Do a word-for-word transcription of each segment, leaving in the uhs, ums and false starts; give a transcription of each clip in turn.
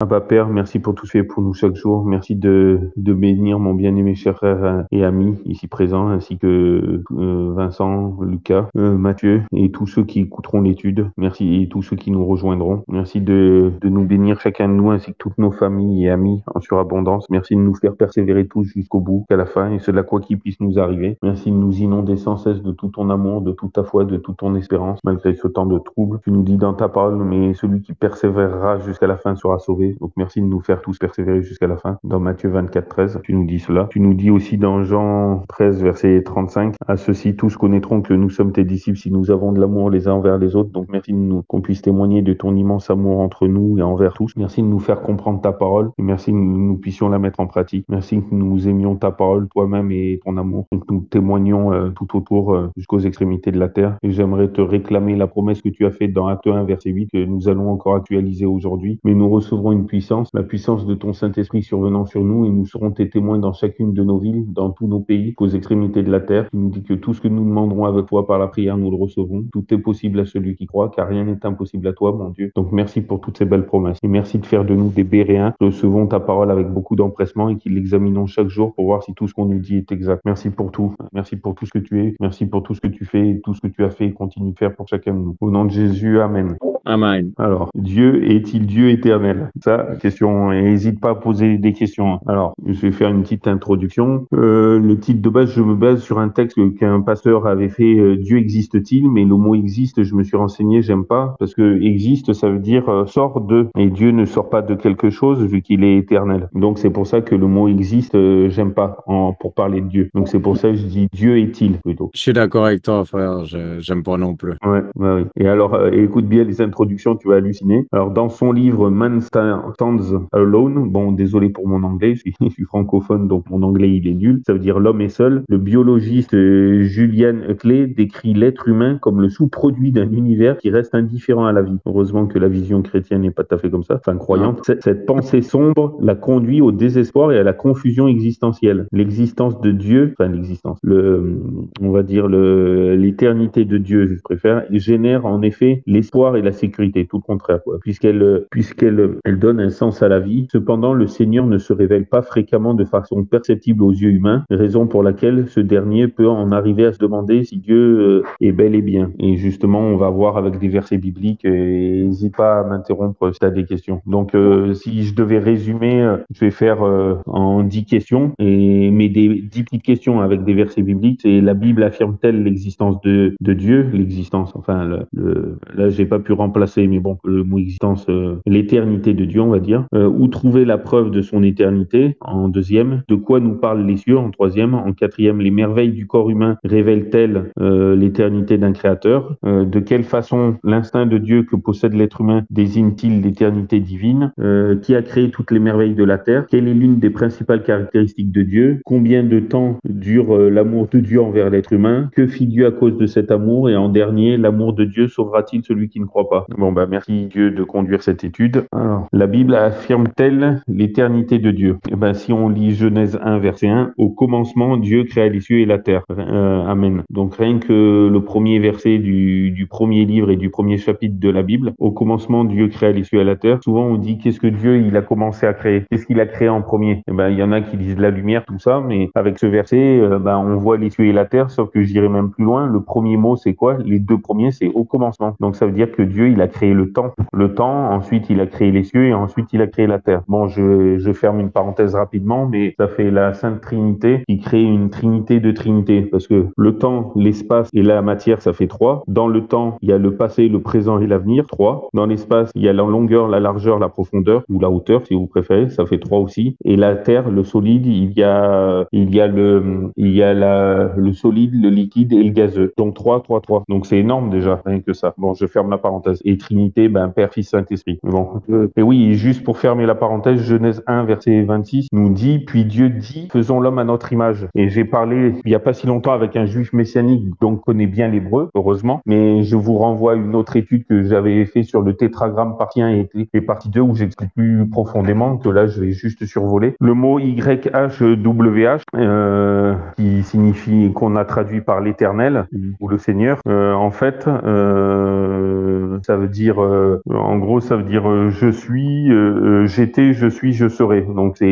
Abba Père, merci pour tout ce que tu fais pour nous chaque jour. Merci de, de bénir mon bien-aimé cher frère et ami ici présent, ainsi que euh, Vincent, Lucas, euh, Mathieu et tous ceux qui écouteront l'étude. Merci et tous ceux qui nous rejoindront. Merci de, de nous bénir chacun de nous, ainsi que toutes nos familles et amis en surabondance. Merci de nous faire persévérer tous jusqu'au bout, qu'à la fin, et cela quoi qu'il puisse nous arriver. Merci de nous inonder sans cesse de tout ton amour, de toute ta foi, de toute ton espérance, malgré ce temps de trouble. Tu nous dis dans ta parole, mais celui qui persévérera jusqu'à la fin sera sauvé. Donc merci de nous faire tous persévérer jusqu'à la fin. Dans Matthieu vingt-quatre, treize, tu nous dis cela. Tu nous dis aussi dans Jean treize, verset trente-cinq, à ceux-ci tous connaîtront que nous sommes tes disciples si nous avons de l'amour les uns envers les autres. Donc merci de nous, qu'on puisse témoigner de ton immense amour entre nous et envers tous. Merci de nous faire comprendre ta parole et merci que nous puissions la mettre en pratique. Merci que nous aimions ta parole, toi-même et ton amour. Donc nous témoignons euh, tout autour euh, jusqu'aux extrémités de la terre. Et j'aimerais te réclamer la promesse que tu as faite dans Acte un, verset huit, que nous allons encore actualiser aujourd'hui, mais nous recevrons une Une puissance, la puissance de ton Saint-Esprit survenant sur nous, et nous serons tes témoins dans chacune de nos villes, dans tous nos pays, qu'aux extrémités de la terre. Tu nous dis que tout ce que nous demanderons avec toi par la prière, nous le recevrons. Tout est possible à celui qui croit, car rien n'est impossible à toi, mon Dieu. Donc merci pour toutes ces belles promesses, et merci de faire de nous des Béréens. Recevons ta parole avec beaucoup d'empressement et qu'il l'examinons chaque jour pour voir si tout ce qu'on nous dit est exact. Merci pour tout. Merci pour tout ce que tu es. Merci pour tout ce que tu fais et tout ce que tu as fait et continue de faire pour chacun de nous. Au nom de Jésus, amen. Amen. Alors, Dieu est-il Dieu éternel? Ça, question, et n'hésite pas à poser des questions. Alors, je vais faire une petite introduction. Euh, le titre de base, je me base sur un texte qu'un pasteur avait fait, euh, Dieu existe-t-il? Mais le mot existe, je me suis renseigné, j'aime pas, parce que existe, ça veut dire euh, sort de. Et Dieu ne sort pas de quelque chose, vu qu'il est éternel. Donc, c'est pour ça que le mot existe, euh, j'aime pas, en, pour parler de Dieu. Donc, c'est pour ça que je dis Dieu est-il, plutôt. Je suis d'accord avec toi, frère, je, j'aime pas non plus. Ouais, bah oui. Et alors, euh, écoute bien les introductions, tu vas halluciner. Alors, dans son livre, Man's Stands Alone. Bon, désolé pour mon anglais, je suis, je suis francophone, donc mon anglais il est nul. Ça veut dire l'homme est seul. Le biologiste euh, Julian Huxley décrit l'être humain comme le sous-produit d'un univers qui reste indifférent à la vie. Heureusement que la vision chrétienne n'est pas tout à fait comme ça, enfin croyante. Cette, cette pensée sombre la conduit au désespoir et à la confusion existentielle. L'existence de Dieu, enfin l'existence, le, on va dire le, l'éternité de Dieu, je préfère, génère en effet l'espoir et la sécurité, tout le contraire, quoi, puisqu'elle, puisqu'elle, elle donne un sens à la vie. Cependant, le Seigneur ne se révèle pas fréquemment de façon perceptible aux yeux humains, raison pour laquelle ce dernier peut en arriver à se demander si Dieu est bel et bien. Et justement, on va voir avec des versets bibliques, et n'hésite pas à m'interrompre si tu as des questions. Donc, euh, si je devais résumer, je vais faire euh, en dix questions, et, mais des dix petites questions avec des versets bibliques. C'est la Bible affirme-t-elle l'existence de, de Dieu? L'existence, enfin, le, le, là, j'ai pas pu remplacer, mais bon, le mot existence, euh, l'éternité de Dieu, on va dire, euh, où trouver la preuve de son éternité, en deuxième, de quoi nous parlent les cieux, en troisième, en quatrième, les merveilles du corps humain révèlent-elles euh, l'éternité d'un créateur, euh, de quelle façon l'instinct de Dieu que possède l'être humain désigne-t-il l'éternité divine, euh, qui a créé toutes les merveilles de la terre, quelle est l'une des principales caractéristiques de Dieu, combien de temps dure euh, l'amour de Dieu envers l'être humain, que fit Dieu à cause de cet amour, et en dernier, l'amour de Dieu sauvera-t-il celui qui ne croit pas? Bon bah merci Dieu de conduire cette étude. Alors, la Bible affirme-t-elle l'éternité de Dieu? Eh ben, si on lit Genèse un, verset un, au commencement, Dieu créa les cieux et la terre. Euh, amen. Donc, rien que le premier verset du, du premier livre et du premier chapitre de la Bible, au commencement, Dieu créa les cieux et la terre. Souvent, on dit, qu'est-ce que Dieu, il a commencé à créer? Qu'est-ce qu'il a créé en premier? Eh ben, il y en a qui disent la lumière, tout ça, mais avec ce verset, euh, ben, on voit les cieux et la terre, sauf que j'irai même plus loin. Le premier mot, c'est quoi? Les deux premiers, c'est au commencement. Donc, ça veut dire que Dieu, il a créé le temps. Le temps, ensuite, il a créé les cieux et ensuite il a créé la terre. Bon, je, je ferme une parenthèse rapidement, mais ça fait la Sainte Trinité qui crée une trinité de trinité, parce que le temps, l'espace et la matière, ça fait trois. Dans le temps, il y a le passé, le présent et l'avenir, trois. Dans l'espace, il y a la longueur, la largeur, la profondeur, ou la hauteur, si vous préférez, ça fait trois aussi. Et la terre, le solide, il y a, il y a le, il y a la, le solide, le liquide et le gazeux. Donc trois, trois, trois. Donc c'est énorme déjà, rien que ça. Bon, je ferme la parenthèse. Et Trinité, ben, Père, Fils, Saint-Esprit. Bon. Et oui, juste pour fermer la parenthèse, Genèse un, verset vingt-six nous dit, puis Dieu dit, faisons l'homme à notre image. Et j'ai parlé il n'y a pas si longtemps avec un juif messianique, donc connaît bien l'hébreu, heureusement, mais je vous renvoie à une autre étude que j'avais fait sur le tétragramme partie un et partie deux où j'explique plus profondément, que là je vais juste survoler. Le mot Y H W H, euh, qui signifie, qu'on a traduit par l'éternel, ou le Seigneur, euh, en fait, euh, ça veut dire, euh, en gros, ça veut dire euh, je suis, suis, euh, j'étais, je suis, je serai. Donc c'est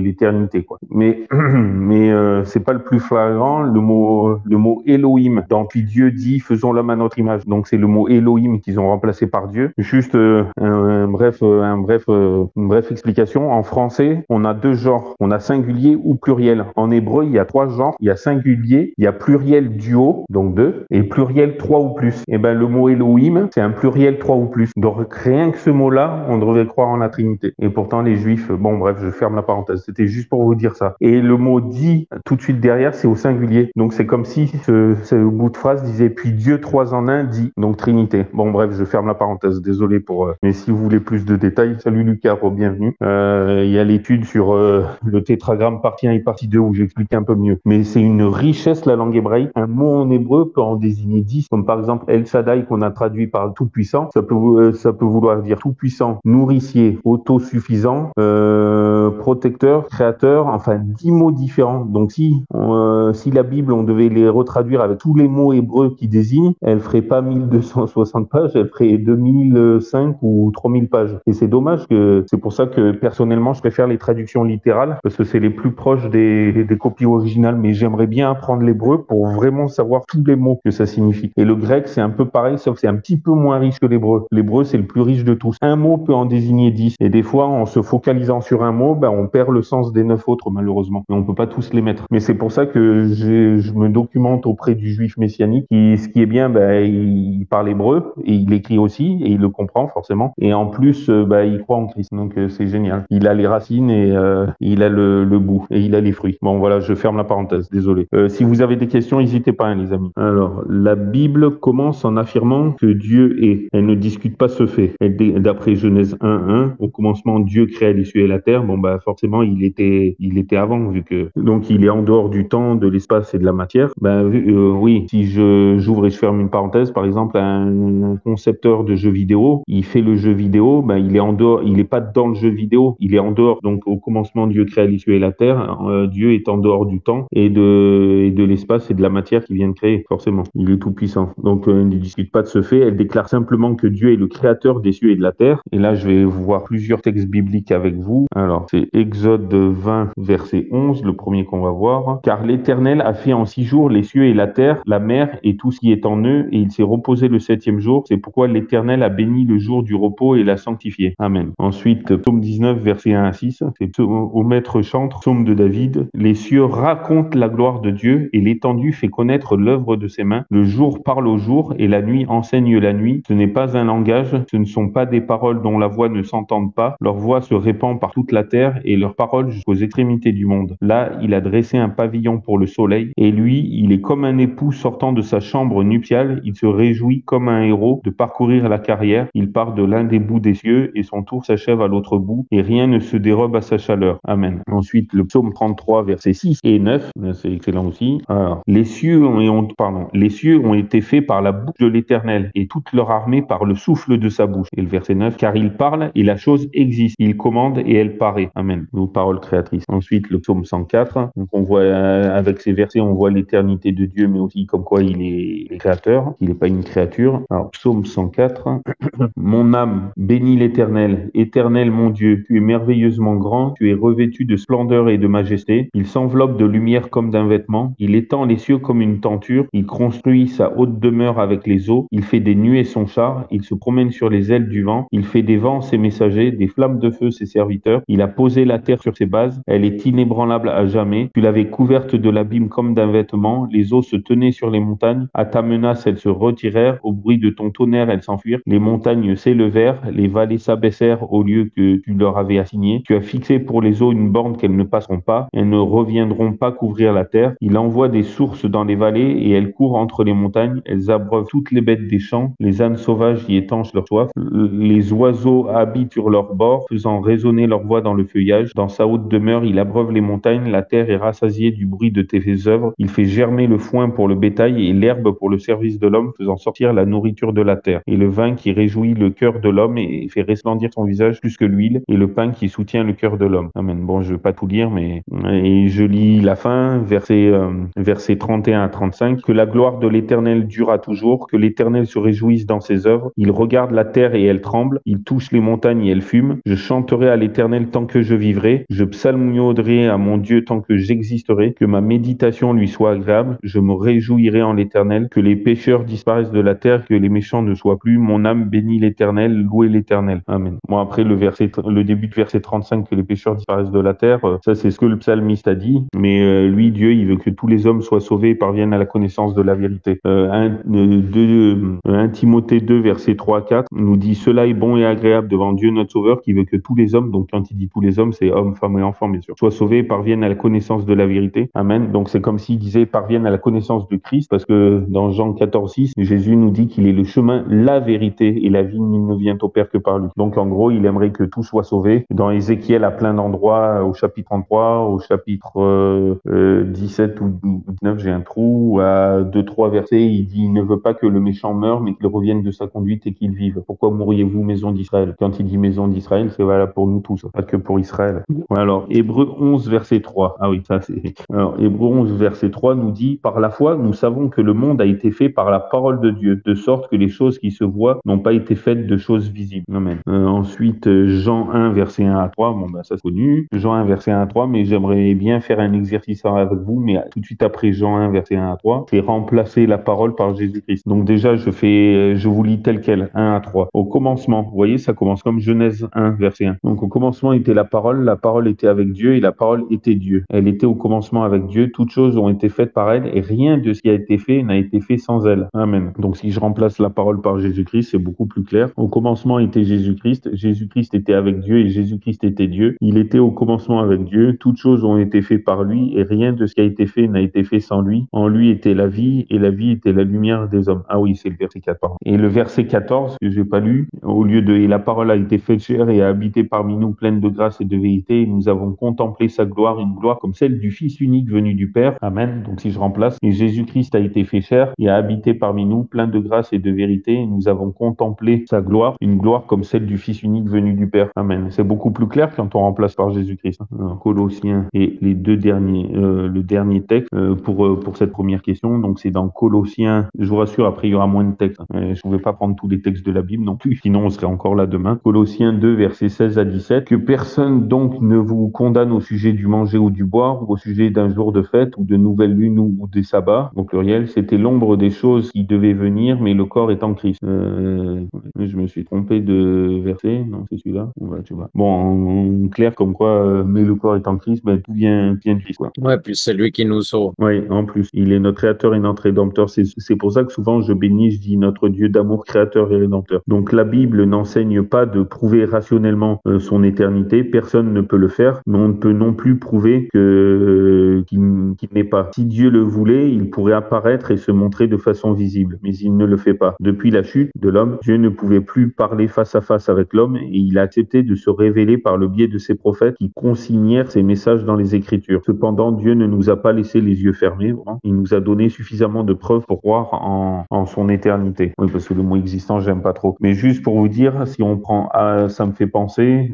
l'éternité, quoi. Mais mais euh, c'est pas le plus flagrant, le mot le mot Elohim. Dans puis Dieu dit, faisons l'homme à notre image. Donc c'est le mot Elohim qu'ils ont remplacé par Dieu. Juste euh, un, un bref un bref euh, une bref explication. En français, on a deux genres. On a singulier ou pluriel. En hébreu, il y a trois genres. Il y a singulier, il y a pluriel duo, donc deux, et pluriel trois ou plus. Et ben le mot Elohim, c'est un pluriel trois ou plus. Donc rien que ce mot-là, on devrait croire en la Trinité. Et pourtant les Juifs, bon bref, je ferme la parenthèse. C'était juste pour vous dire ça. Et le mot dit tout de suite derrière, c'est au singulier. Donc c'est comme si ce, ce bout de phrase disait puis Dieu trois en un dit, donc Trinité. Bon bref, je ferme la parenthèse. Désolé pour. Euh, mais si vous voulez plus de détails, salut Lucas, bienvenue. Euh, il y a l'étude sur euh, le tétragramme partie un et partie deux où j'explique un peu mieux. Mais c'est une richesse la langue hébraïque. Un mot en hébreu peut en désigner dix, comme par exemple El Shaddai qu'on a traduit par tout puissant. Ça peut euh, ça peut vouloir dire tout puissant, nourricier, autosuffisant, euh, protecteur, créateur. Enfin dix mots différents. Donc si on, euh, si la Bible on devait les retraduire avec tous les mots hébreux qui désignent, elle ferait pas mille deux cent soixante pages, elle ferait deux mille cinq ou trois mille pages. Et c'est dommage que c'est pour ça que personnellement je préfère les traductions littérales parce que c'est les plus proches des, des copies originales. Mais j'aimerais bien apprendre l'hébreu pour vraiment savoir tous les mots que ça signifie. Et le grec c'est un peu pareil, sauf c'est un petit peu moins riche que l'hébreu. L'hébreu c'est le plus riche de tous. Un mot peut en désigner dix. Et des fois en se focalisant sur un mot, ben, on perd le sens des neuf autres malheureusement. Et on peut pas tous les mettre. Mais c'est pour ça que j'ai, je me documente auprès du juif messianique. Et ce qui est bien, ben, il parle hébreu et il écrit aussi et il le comprend forcément. Et en plus, ben, il croit en Christ. Donc c'est génial. Il a les racines et euh, il a le, le bout et il a les fruits. Bon voilà, je ferme la parenthèse. Désolé. Euh, si vous avez des questions, n'hésitez pas, hein, les amis. Alors, la Bible commence en affirmant que Dieu est. Elle ne discute pas ce fait. Elle, d'après Genèse un un, au commencement, Dieu créa l'issue et la terre. Bon ben, forcément, il était, il était avant vu que donc il est en dehors du temps, de l'espace et de la matière. Ben euh, oui, si je j'ouvre et je ferme une parenthèse, par exemple, un concepteur de jeux vidéo, il fait le jeu vidéo, ben il est en dehors, il est pas dans le jeu vidéo, il est en dehors. Donc au commencement, Dieu créa l'issue et la terre. Euh, Dieu est en dehors du temps et de et de l'espace et de la matière qu'il vient de créer. Forcément, il est tout puissant. Donc euh, elle ne discute pas de ce fait. Elle déclare simplement que Dieu est le créateur des cieux et de la terre. Et là, je vais voir plusieurs textes bibliques avec vous. Alors c'est Exode vingt verset onze, le premier qu'on va voir. Car l'Éternel a fait en six jours les cieux et la terre, la mer et tout ce qui est en eux, et il s'est reposé le septième jour. C'est pourquoi l'Éternel a béni le jour du repos et l'a sanctifié. Amen. Ensuite, psaume dix-neuf, versets un à six. C'est au maître chantre, psaume de David. Les cieux racontent la gloire de Dieu et l'étendue fait connaître l'œuvre de ses mains. Le jour parle au jour et la nuit enseigne la nuit. Ce n'est pas un langage, ce ne sont pas des paroles dont la voix ne s'entendent pas. Leur voix se répand par toute la terre et leur parole jusqu'aux extrémités du monde. Là, il a dressé un pavillon pour le soleil, et lui, il est comme un époux sortant de sa chambre nuptiale. Il se réjouit comme un héros de parcourir la carrière. Il part de l'un des bouts des cieux, et son tour s'achève à l'autre bout, et rien ne se dérobe à sa chaleur. Amen. Ensuite, le psaume trente-trois, versets six et neuf, c'est excellent aussi. Alors, les cieux ont, ont, pardon, les cieux ont été faits par la bouche de l'Éternel, et toute leur armée par le souffle de sa bouche. Et le verset neuf, car il parle, et la chose existe. Il commande, et elle paraît. Amen. Nos paroles créatrices. Ensuite, le psaume cent quatre. Donc on voit euh, avec ces versets, on voit l'éternité de Dieu, mais aussi comme quoi il est, il est créateur, il n'est pas une créature. Alors psaume cent quatre. Mon âme bénit l'Éternel, Éternel mon Dieu, tu es merveilleusement grand, tu es revêtu de splendeur et de majesté. Il s'enveloppe de lumière comme d'un vêtement, il étend les cieux comme une tenture, il construit sa haute demeure avec les eaux, il fait des nuées son char, il se promène sur les ailes du vent, il fait des vents ses messagers, des flammes de feu ses serviteurs. Il a posé la terre sur ses bases, elle est inébranlable à jamais. Tu l'avais couverte de l'abîme comme d'un vêtement, les eaux se tenaient sur les montagnes. À ta menace, elles se retirèrent, au bruit de ton tonnerre, elles s'enfuirent. Les montagnes s'élevèrent, les vallées s'abaissèrent au lieu que tu leur avais assigné. Tu as fixé pour les eaux une borne qu'elles ne passeront pas, elles ne reviendront pas couvrir la terre. Il envoie des sources dans les vallées et elles courent entre les montagnes, elles abreuvent toutes les bêtes des champs, les ânes sauvages y étanchent leur soif, les oiseaux habitent sur leurs bords, faisant résonner leur voix dans le feu. feuillages. Dans sa haute demeure, il abreuve les montagnes. La terre est rassasiée du bruit de tes œuvres. Il fait germer le foin pour le bétail et l'herbe pour le service de l'homme, faisant sortir la nourriture de la terre. Et le vin qui réjouit le cœur de l'homme et fait resplendir son visage plus que l'huile, et le pain qui soutient le cœur de l'homme. Amen. Bon, je ne vais pas tout lire, mais et je lis la fin, versets euh, verset trente et un à trente-cinq. Que la gloire de l'Éternel dure à toujours, que l'Éternel se réjouisse dans ses œuvres. Il regarde la terre et elle tremble, il touche les montagnes et elles fument. Je chanterai à l'Éternel tant que je vivrai, je psalmodierai à mon Dieu tant que j'existerai, que ma méditation lui soit agréable, je me réjouirai en l'Éternel, que les pécheurs disparaissent de la terre, que les méchants ne soient plus, mon âme bénit l'Éternel, louez l'Éternel. Amen. Bon, après le verset, le début de verset trente-cinq, que les pécheurs disparaissent de la terre, ça c'est ce que le psalmiste a dit, mais euh, lui, Dieu, il veut que tous les hommes soient sauvés et parviennent à la connaissance de la vérité. un Timothée deux, verset trois à quatre, nous dit « Cela est bon et agréable devant Dieu notre Sauveur qui veut que tous les hommes, donc quand il dit tous les hommes, c'est hommes, femmes et enfants bien sûr, soient sauvés et parviennent à la connaissance de la vérité. » Amen. Donc c'est comme s'il disait « parviennent à la connaissance de Christ » parce que dans Jean quatorze six, Jésus nous dit qu'il est le chemin, la vérité et la vie ne vient au Père que par lui. Donc en gros, il aimerait que tout soit sauvé. Dans Ézéchiel, à plein d'endroits, au chapitre trente-trois, au chapitre euh, euh, dix-sept ou dix-neuf, j'ai un trou, à deux trois versets, il dit « Il ne veut pas que le méchant meure, mais qu'il revienne de sa conduite et qu'il vive. Pourquoi mourriez-vous, maison d'Israël ?» Quand il dit maison d'Israël, c'est valable pour nous tous, pas que pour Israël. Alors, Hébreux onze, verset trois. Ah oui, ça c'est... Alors, Hébreux onze, verset trois nous dit « Par la foi, nous savons que le monde a été fait par la parole de Dieu, de sorte que les choses qui se voient n'ont pas été faites de choses visibles. » Amen. Euh, ensuite, Jean un, verset un à trois. Bon, ben ça c'est connu. Jean un, verset un à trois, mais j'aimerais bien faire un exercice avec vous, mais tout de suite après Jean un, verset un à trois, c'est remplacer la parole par Jésus-Christ. Donc déjà, je fais, je vous lis tel quel, un à trois. Au commencement, vous voyez, ça commence comme Genèse un, verset un. Donc au commencement était la parole, la parole était avec Dieu et la parole était Dieu. Elle était au commencement avec Dieu, toutes choses ont été faites par elle et rien de ce qui a été fait n'a été fait sans elle. Amen. Donc si je remplace la parole par Jésus-Christ, c'est beaucoup plus clair. Au commencement était Jésus-Christ, Jésus-Christ était avec Dieu et Jésus-Christ était Dieu. Il était au commencement avec Dieu, toutes choses ont été faites par lui et rien de ce qui a été fait n'a été fait sans lui. En lui était la vie et la vie était la lumière des hommes. Ah oui, c'est le verset quatorze. Et le verset quatorze, que j'ai pas lu, au lieu de « Et la parole a été faite chair et a habité parmi nous pleine de grâce et de vérité, et nous avons contemplé sa gloire, une gloire comme celle du Fils unique venu du Père. » Amen. Donc si je remplace « Et Jésus-Christ a été fait chair et a habité parmi nous plein de grâce et de vérité, et nous avons contemplé sa gloire, une gloire comme celle du Fils unique venu du Père. » Amen. C'est beaucoup plus clair quand on remplace par Jésus-Christ. Colossiens et les deux derniers, euh, le dernier texte euh, pour, euh, pour cette première question, donc c'est dans Colossiens, je vous rassure, après il y aura moins de textes. Euh, je ne vais pas prendre tous les textes de la Bible non plus, sinon on serait encore là demain. Colossiens deux, versets seize à dix-sept. Que personne donc ne vous condamne au sujet du manger ou du boire, ou au sujet d'un jour de fête, ou de nouvelle lune, ou des sabbats, au pluriel. C'était l'ombre des choses qui devaient venir, mais le corps est en Christ. Euh, je me suis trompé de verset, non, c'est celui-là. Voilà, tu vois. Bon, en, en clair, comme quoi, euh, mais le corps est en Christ, ben, tout vient, vient de Christ, quoi. Ouais, puis c'est lui qui nous sauve. Oui, en plus, il est notre créateur et notre rédempteur. C'est, c'est pour ça que souvent je bénis, je dis notre Dieu d'amour, créateur et rédempteur. Donc la Bible n'enseigne pas de prouver rationnellement euh, son éternité. Personne ne peut le faire, mais on ne peut non plus prouver que, euh, qu'il, qu'il n'est pas. Si Dieu le voulait, il pourrait apparaître et se montrer de façon visible, mais il ne le fait pas. Depuis la chute de l'homme, Dieu ne pouvait plus parler face à face avec l'homme et il a accepté de se révéler par le biais de ses prophètes qui consignèrent ses messages dans les Écritures. Cependant, Dieu ne nous a pas laissé les yeux fermés. Hein. Il nous a donné suffisamment de preuves pour croire en, en son éternité. Oui, parce que le mot existant, j'aime pas trop. Mais juste pour vous dire, si on prend, ah, ça me fait penser,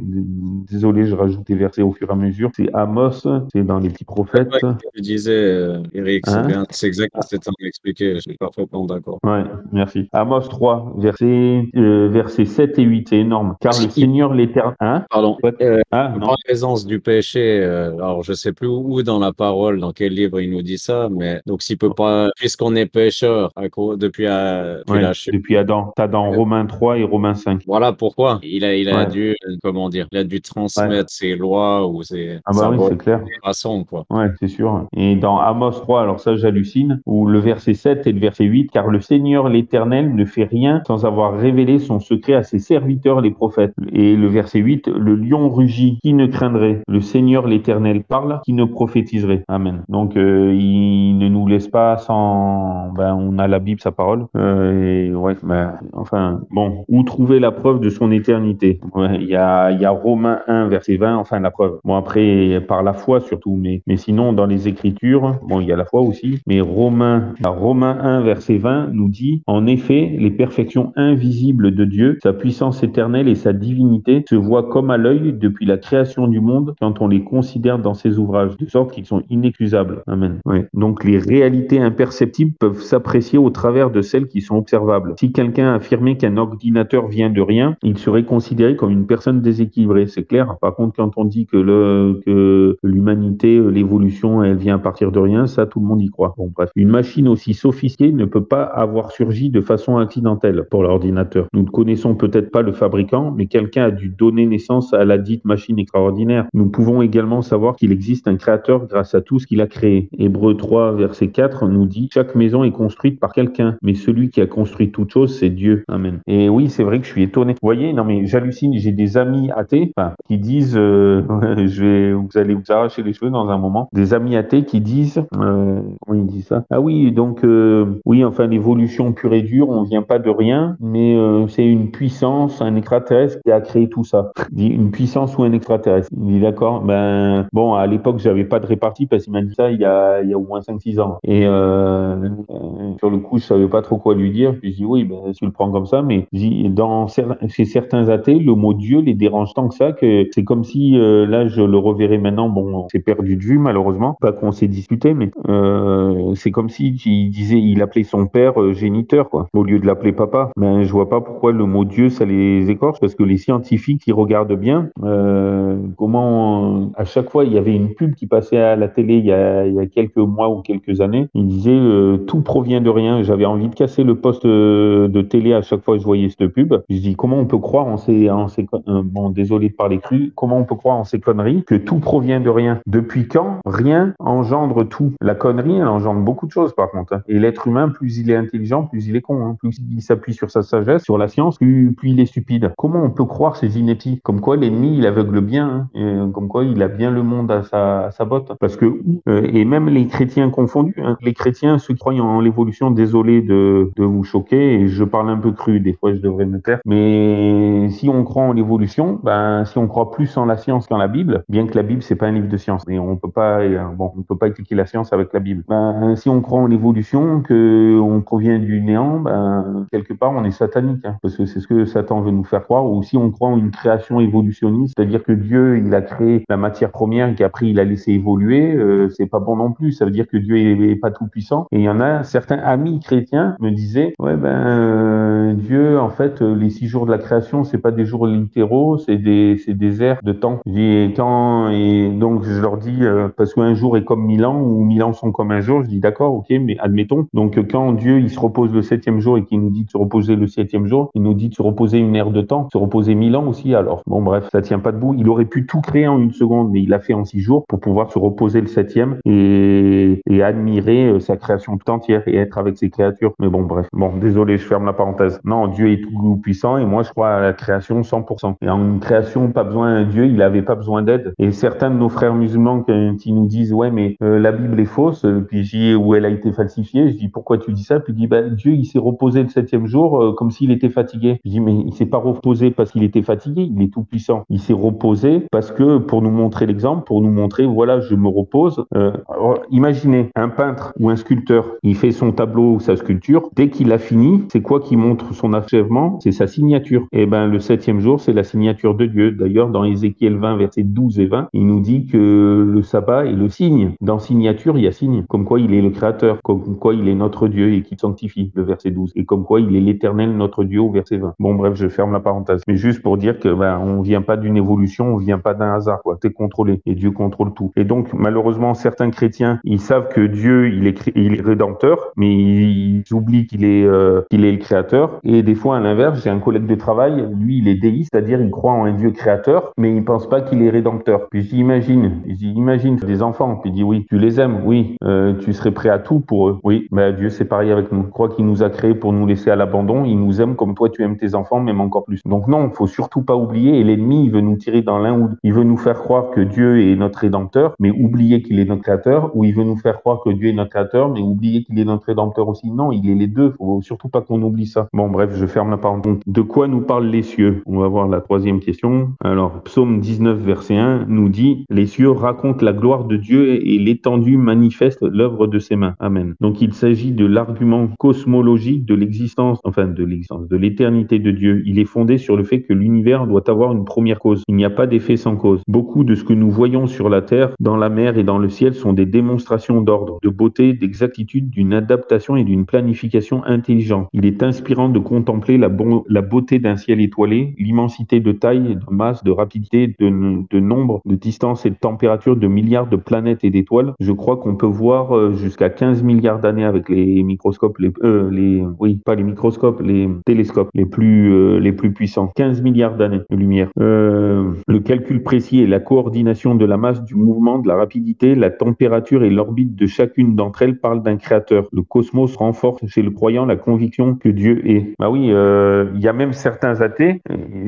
désolé, je rajoute des versets au fur et à mesure, c'est Amos, c'est dans les petits prophètes. Ouais, je disais, euh, Eric, hein? C'est bien, c'est exact, c'est en expliquer, je suis parfaitement d'accord. Ouais, merci. Amos trois, versets, euh, versets sept et huit, c'est énorme. Car le Seigneur l'éternel, hein? Pardon, euh, ah, non. En présence du péché, euh, alors je sais plus où dans la parole, dans quel livre il nous dit ça, mais donc s'il peut pas, puisqu'on est pécheur à cause, depuis, à, depuis, ouais, la chute. Depuis Adam, t'as dans euh, Romains trois et Romains cinq. Voilà pourquoi il a, il a ouais. dû, comment dire, il a dû transmettre ouais. ses lois ou ses ah bah oui, c'est clair. Façons, quoi. Ouais, c'est sûr. Et dans Amos trois, alors ça j'hallucine, où le verset sept et le verset huit, car le Seigneur l'Éternel ne fait rien sans avoir révélé son secret à ses serviteurs les prophètes. Et le verset huit, le lion rugit, qui ne craindrait? Le Seigneur l'Éternel parle, qui ne prophétiserait? Amen. Donc euh, il ne nous laisse pas sans, ben on a la Bible, sa parole. Euh, et ouais, ben enfin bon, où trouver la preuve de son éternité? Ouais, il y a, il y a Romains un, verset vingt, enfin la preuve. Bon, après, par la foi surtout, mais, mais sinon, dans les Écritures, bon, il y a la foi aussi, mais Romains, Romains un, verset vingt, nous dit « En effet, les perfections invisibles de Dieu, sa puissance éternelle et sa divinité se voient comme à l'œil depuis la création du monde quand on les considère dans ses ouvrages, de sorte qu'ils sont inexcusables. » Amen. Oui. Donc, les réalités imperceptibles peuvent s'apprécier au travers de celles qui sont observables. Si quelqu'un affirmait qu'un ordinateur vient de rien, il serait considéré comme une personne déséquilibrée, c'est clair. Par contre, quand on dit que, le, que l'humanité, l'évolution, elle vient à partir de rien, ça, tout le monde y croit. Bon, bref. Une machine aussi sophistiquée ne peut pas avoir surgi de façon accidentelle pour l'ordinateur. Nous ne connaissons peut-être pas le fabricant, mais quelqu'un a dû donner naissance à la dite machine extraordinaire. Nous pouvons également savoir qu'il existe un créateur grâce à tout ce qu'il a créé. Hébreux trois, verset quatre, nous dit « Chaque maison est construite par quelqu'un, mais celui qui a construit toute chose, c'est Dieu. » Amen. Et oui, c'est vrai que je suis étonné. Vous voyez, non mais j'hallucine, j'ai des amis athées enfin, qui disent, euh, je vais, vous allez vous arracher les cheveux dans un moment, des amis athées qui disent, euh, comment ils disent ça? Ah oui, donc, euh, oui, enfin, l'évolution pure et dure, on vient pas de rien, mais euh, c'est une puissance, un extraterrestre qui a créé tout ça. Une puissance ou un extraterrestre. Il dit d'accord, ben, bon, à l'époque, j'avais pas de répartie parce qu'il m'a dit ça il y a, il y a au moins cinq six ans. Et euh, euh, sur le coup, je savais pas trop quoi lui dire, puis je dis oui, ben, tu le prends comme ça, mais dans, chez certains athées, le mot Dieu les dérange tant que ça que c'est comme si, euh, là, je le reverrai maintenant, bon, c'est perdu de vue, malheureusement, pas qu'on s'est discuté, mais euh, c'est comme si il disait, il appelait son père euh, géniteur, quoi, au lieu de l'appeler papa. Ben, je vois pas pourquoi le mot Dieu, ça les écorche, parce que les scientifiques, ils regardent bien euh, comment, euh, à chaque fois, il y avait une pub qui passait à la télé il y a, il y a quelques mois ou quelques années, il disait, euh, tout provient de rien, j'avais envie de casser le poste euh, de télé à chaque fois que je voyais cette pub. Je dis, comment on peut croire en ces, en ces con... bon, désolé de parler cru, comment on peut croire en ces conneries que tout provient de rien? Depuis quand rien engendre tout? La connerie, elle engendre beaucoup de choses, par contre. Hein. Et l'être humain, plus il est intelligent, plus il est con, hein. Plus il s'appuie sur sa sagesse, sur la science, plus, plus il est stupide. Comment on peut croire ces inepties? Comme quoi, l'ennemi, il aveugle bien, hein. Et comme quoi, il a bien le monde à sa, à sa botte. Parce que, euh, et même les chrétiens confondus, hein. Les chrétiens, ceux qui croient en l'évolution, désolé de, de vous choquer, et je parle un peu cru, des fois je devrais me taire, mais si on croit en l'évolution, ben, si on croit plus en la science qu'en la Bible, bien que la Bible, c'est pas un livre de science, mais on peut pas, bon, on peut pas expliquer la science avec la Bible. Ben, si on croit en l'évolution, que on provient du néant, ben, quelque part, on est satanique, hein, parce que c'est ce que Satan veut nous faire croire, ou si on croit en une création évolutionniste, c'est-à-dire que Dieu, il a créé la matière première, qu'après, il a laissé évoluer, euh, c'est pas bon non plus, ça veut dire que Dieu est pas tout puissant, et il y en a, certains amis chrétiens me disaient, ouais, ben, euh, Dieu, en fait, les six jours de la création, c'est pas des jours littéraux, c'est des, c'est des airs de temps. Et quand, et donc, je leur dis, euh, parce qu'un jour est comme mille ans, ou mille ans sont comme un jour, je dis d'accord, ok, mais admettons. Donc, quand Dieu, il se repose le septième jour et qu'il nous dit de se reposer le septième jour, il nous dit de se reposer une ère de temps, se reposer mille ans aussi, alors. Bon, bref, ça tient pas debout. Il aurait pu tout créer en une seconde, mais il l'a fait en six jours pour pouvoir se reposer le septième et, et admirer euh, sa création tout entière et être avec ses créatures. Mais bon, bref. Bon, désolé, je ferme la parenthèse. Non, Dieu est tout puissant et moi je crois à la création cent pour cent. Et en une création, pas besoin de Dieu, il avait pas besoin d'aide. Et certains de nos frères musulmans qui nous disent ouais mais euh, la Bible est fausse, puis j'y où elle a été falsifiée, je dis pourquoi tu dis ça? Puis il dit bah Dieu il s'est reposé le septième jour euh, comme s'il était fatigué. Je dis mais il s'est pas reposé parce qu'il était fatigué, il est tout puissant. Il s'est reposé parce que pour nous montrer l'exemple, pour nous montrer voilà je me repose. Euh, alors, imaginez un peintre ou un sculpteur, il fait son tableau ou sa sculpture, dès qu'il a fini, c'est quoi qui montre son achèvement? C'est sa signature. Et ben le septième jour, c'est la signature de Dieu. D'ailleurs, dans Ézéchiel vingt, versets douze et vingt, il nous dit que le sabbat est le signe. Dans signature, il y a signe. Comme quoi, il est le créateur. Comme quoi, il est notre Dieu et qu'il sanctifie, le verset douze. Et comme quoi, il est l'Éternel, notre Dieu, au verset vingt. Bon, bref, je ferme la parenthèse. Mais juste pour dire que ben on vient pas d'une évolution, on vient pas d'un hasard. Quoi. C'est contrôlé. Et Dieu contrôle tout. Et donc, malheureusement, certains chrétiens, ils savent que Dieu, il est, cré... il est rédempteur, mais ils oublient qu'il est, euh, qu'il est le créateur. Et des fois, à l'inverse, j'ai un collègue de travail, lui, il est déiste, c'est-à-dire il croit en un Dieu créateur, mais il pense pas qu'il est rédempteur. Puis je dis, imagine, je dis, imagine des enfants. Puis il dit, oui, tu les aimes, oui, euh, tu serais prêt à tout pour eux. Oui, bah Dieu, c'est pareil avec nous. Je crois qu'il nous a créés pour nous laisser à l'abandon. Il nous aime comme toi, tu aimes tes enfants, même encore plus. Donc non, faut surtout pas oublier. Et l'ennemi, il veut nous tirer dans l'un ou il veut nous faire croire que Dieu est notre rédempteur, mais oublier qu'il est notre créateur, ou il veut nous faire croire que Dieu est notre créateur, mais oublier qu'il est notre rédempteur aussi. Non, il est les deux. Faut surtout pas qu'on oublie ça. Bon, bref, je ferme la parenthèse. De quoi nous parlent les cieux? On va voir la troisième question. Alors, Psaume dix-neuf, verset un, nous dit « Les cieux racontent la gloire de Dieu et l'étendue manifeste l'œuvre de ses mains. » Amen. Donc il s'agit de l'argument cosmologique de l'existence, enfin de l'existence, de l'éternité de Dieu. Il est fondé sur le fait que l'univers doit avoir une première cause. Il n'y a pas d'effet sans cause. Beaucoup de ce que nous voyons sur la terre, dans la mer et dans le ciel sont des démonstrations d'ordre, de beauté, d'exactitude, d'une adaptation et d'une planification intelligente. Il est inspirant de contempler la, bon, la beauté d'un ciel étoilé, l'immensité de taille, de masse, de rapidité, de, de nombre, de distance et de température de milliards de planètes et d'étoiles. Je crois qu'on peut voir jusqu'à quinze milliards d'années avec les microscopes, les, euh, les oui, pas les microscopes, les télescopes les plus, euh, les plus puissants. quinze milliards d'années de lumière. Euh, le calcul précis et la coordination de la masse, du mouvement, de la rapidité, la température et l'orbite de chacune d'entre elles parlent d'un créateur. Le cosmos renforce chez le croyant la conviction que Dieu est. Bah oui, il euh, y a même certains athées,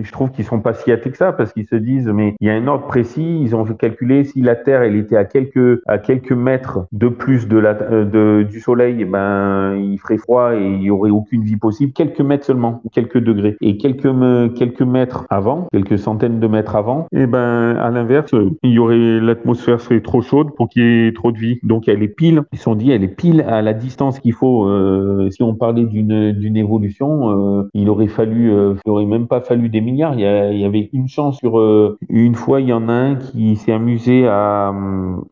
je trouve qu'ils sont pas si athées que ça, parce qu'ils se disent, mais il y a un ordre précis, ils ont calculé si la Terre, elle était à quelques, à quelques mètres de plus de la, de, du Soleil, ben, il ferait froid et il n'y aurait aucune vie possible, quelques mètres seulement, quelques degrés. Et quelques, quelques mètres avant, quelques centaines de mètres avant, et ben, à l'inverse, il y aurait, l'atmosphère serait trop chaude pour qu'il y ait trop de vie. Donc, elle est pile, ils sont dit, elle est pile à la distance qu'il faut. Euh, si on parlait d'une, d'une évolution, euh, il aurait fallu, euh, il aurait même pas fallu des milliards. Il y, a, il y avait une chance sur, euh, une fois, il y en a un qui s'est amusé à,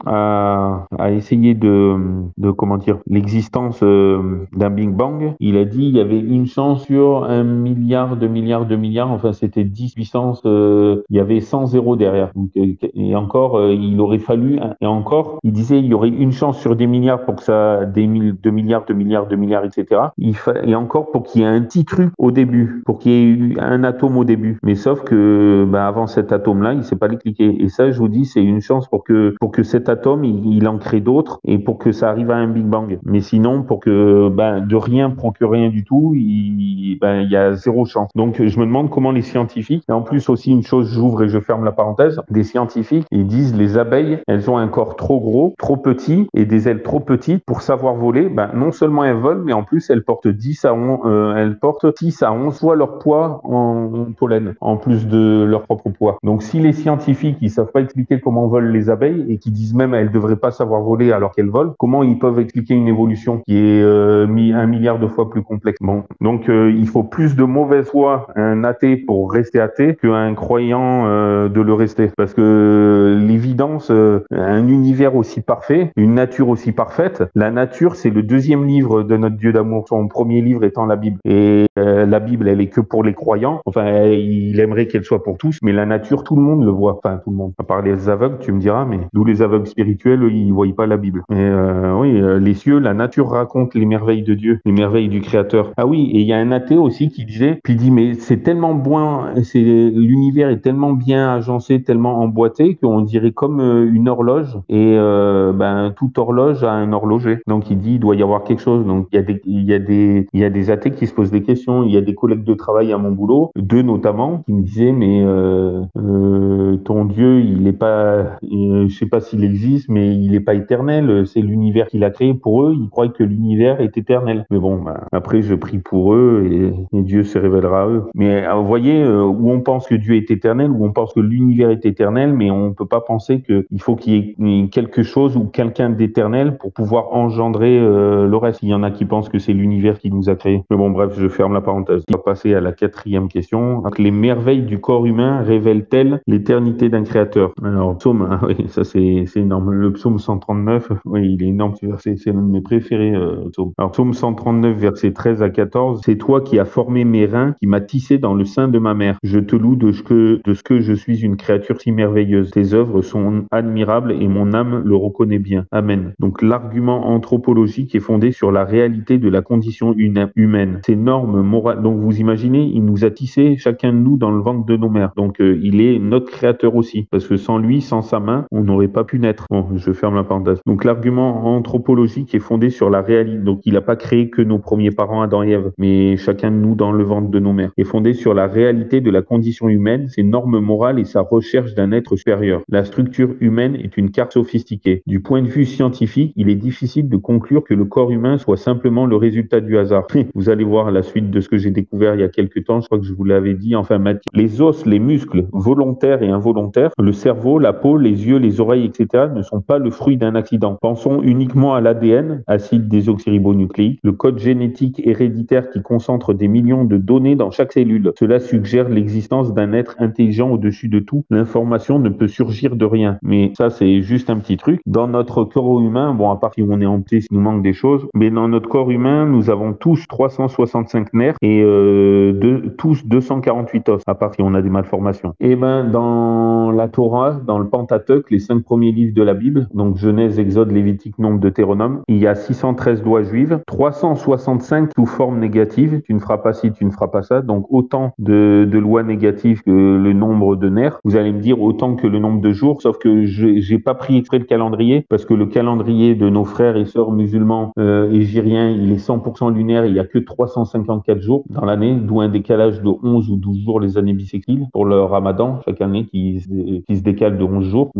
à, à essayer de, de, comment dire, l'existence euh, d'un Big Bang. Il a dit, il y avait une chance sur un milliard, deux milliards, deux milliards. Enfin, c'était dix puissance. Euh, il y avait cent zéros derrière. Donc, et encore, euh, il aurait fallu, et encore, il disait, il y aurait une chance sur des milliards pour que ça, des mille, deux milliards, deux milliards, deux milliards, et cetera. Il fa... Et encore pour qu'il y ait un petit truc au début, pour qu'il y ait eu un atome au début. Mais sauf que, bah, avant cet atome-là, il ne sait pas les cliquer. Et ça, je vous dis, c'est une chance pour que, pour que cet atome, il, il en crée d'autres et pour que ça arrive à un Big Bang. Mais sinon, pour que, ben, de rien prend que rien du tout, il, ben, il y a zéro chance. Donc, je me demande comment les scientifiques, et en plus aussi une chose, j'ouvre et je ferme la parenthèse, des scientifiques, ils disent les abeilles, elles ont un corps trop gros, trop petit et des ailes trop petites pour savoir voler. Ben, non seulement elles volent, mais en plus, elles portent dix à onze, euh, elles portent six à onze fois leur poids en, en pollen, en plus de leur propre poids. Donc, si les scientifiques, ils savent pas expliquer comment volent les abeilles et qui disent même elles devraient pas savoir voler alors qu'elles volent, comment ils peuvent expliquer une évolution qui est euh, mis un milliard de fois plus complexe? Bon, donc euh, il faut plus de mauvaise foi un athée pour rester athée qu'un croyant euh, de le rester, parce que euh, l'évidence, euh, un univers aussi parfait, une nature aussi parfaite. La nature, c'est le deuxième livre de notre Dieu d'amour, son premier livre étant la Bible. Et euh, la Bible, elle est que pour les croyants. Enfin, elle, il aimerait qu'elle soit pour tous, mais la nature, tout le monde le voit. Enfin, tout le monde. À part les aveugles, tu me diras, mais d'où les aveugles spirituels, ils ne voient pas la Bible. Mais euh, oui, euh, les cieux, la nature raconte les merveilles de Dieu, les merveilles du Créateur. Ah oui, et il y a un athée aussi qui disait, puis il dit, mais c'est tellement bon, c'est, l'univers est tellement bien agencé, tellement emboîté, qu'on dirait comme euh, une horloge, et euh, ben, toute horloge a un horloger. Donc il dit, il doit y avoir quelque chose. Donc il y a des, il y a des, il y a des athées qui se posent des questions. Il y a des collègues de travail à mon boulot, deux notamment, qui me disaient, mais euh, euh, ton Dieu, il est pas, euh, je sais pas s'il existe, mais il est pas éternel. C'est l'univers qu'il a créé. Pour eux, ils croient que l'univers est éternel. Mais bon, bah, après, je prie pour eux et, et Dieu se révélera à eux. Mais alors, vous voyez, euh, où on pense que Dieu est éternel, où on pense que l'univers est éternel, mais on peut pas penser que il faut qu'il y ait quelque chose ou quelqu'un d'éternel pour pouvoir engendrer euh, le reste. Il y en a qui pensent que c'est l'univers qui nous a créés. Mais bon, bref, je ferme la parenthèse. On va passer à la quatrième question. Donc, les merveilles du corps humain révèlent-elles l'éternité d'un créateur? Alors, psaume, ah oui, ça c'est, c'est énorme. Le psaume cent trente-neuf, oui, il est énorme ce verset, c'est l'un de mes préférés, euh, psaume. Alors, psaume cent trente-neuf, versets treize à quatorze, c'est toi qui as formé mes reins, qui m'as tissé dans le sein de ma mère. Je te loue de ce que, de ce que je suis une créature si merveilleuse. Tes œuvres sont admirables et mon âme le reconnaît bien. Amen. Donc, l'argument anthropologique est fondé sur la réalité de la condition une, humaine. Ces normes morales, donc vous imaginez, il nous a tissé chacun de nous dans le ventre de nos mères. Donc, euh, il est notre créateur aussi, parce que sans lui, sans sa main, on n'aurait pas pu naître. Bon, je ferme la parenthèse. Donc, l'argument anthropologique est fondé sur la réalité. Donc, il n'a pas créé que nos premiers parents, Adam et Ève, mais chacun de nous dans le ventre de nos mères. Est fondé sur la réalité de la condition humaine, ses normes morales et sa recherche d'un être supérieur. La structure humaine est une carte sophistiquée. Du point de vue scientifique, il est difficile de conclure que le corps humain soit simplement le résultat du hasard. Vous allez voir la suite de ce que j'ai découvert il y a quelques temps. Je crois que je vous l'avais dit. Enfin, Mathieu. Les os, les muscles, volontaires et involontaires. Le cerveau, la peau, les yeux, les oreilles, et cetera ne sont pas le fruit d'un accident. Pensons uniquement à l'A D N, acide désoxyribonucléique, le code génétique héréditaire qui concentre des millions de données dans chaque cellule. Cela suggère l'existence d'un être intelligent au-dessus de tout. L'information ne peut surgir de rien. Mais ça, c'est juste un petit truc. Dans notre corps humain, bon, à part si on est amputé, il nous manque des choses, mais dans notre corps humain, nous avons tous trois cent soixante-cinq nerfs et euh, de, tous deux cent quarante-huit os, à part si on a des malformations. Et ben, dans la Torah, dans le Pentateuque, les cinq premiers livres de la Bible, donc Genèse, Exode, Lévitique, Nombre, Deutéronome, il y a six cent treize lois juives, trois cent soixante-cinq sous forme négative, tu ne feras pas ci, tu ne feras pas ça, donc autant de, de lois négatives que le nombre de nerfs, vous allez me dire autant que le nombre de jours, sauf que je, j'ai pas pris exprès le calendrier, parce que le calendrier de nos frères et sœurs musulmans euh, égériens, il est cent pour cent lunaire, il n'y a que trois cent cinquante-quatre jours dans l'année, d'où un décalage de onze ou douze jours les années biséquiles pour le ramadan, chaque année qui, qui se décale de onze jours,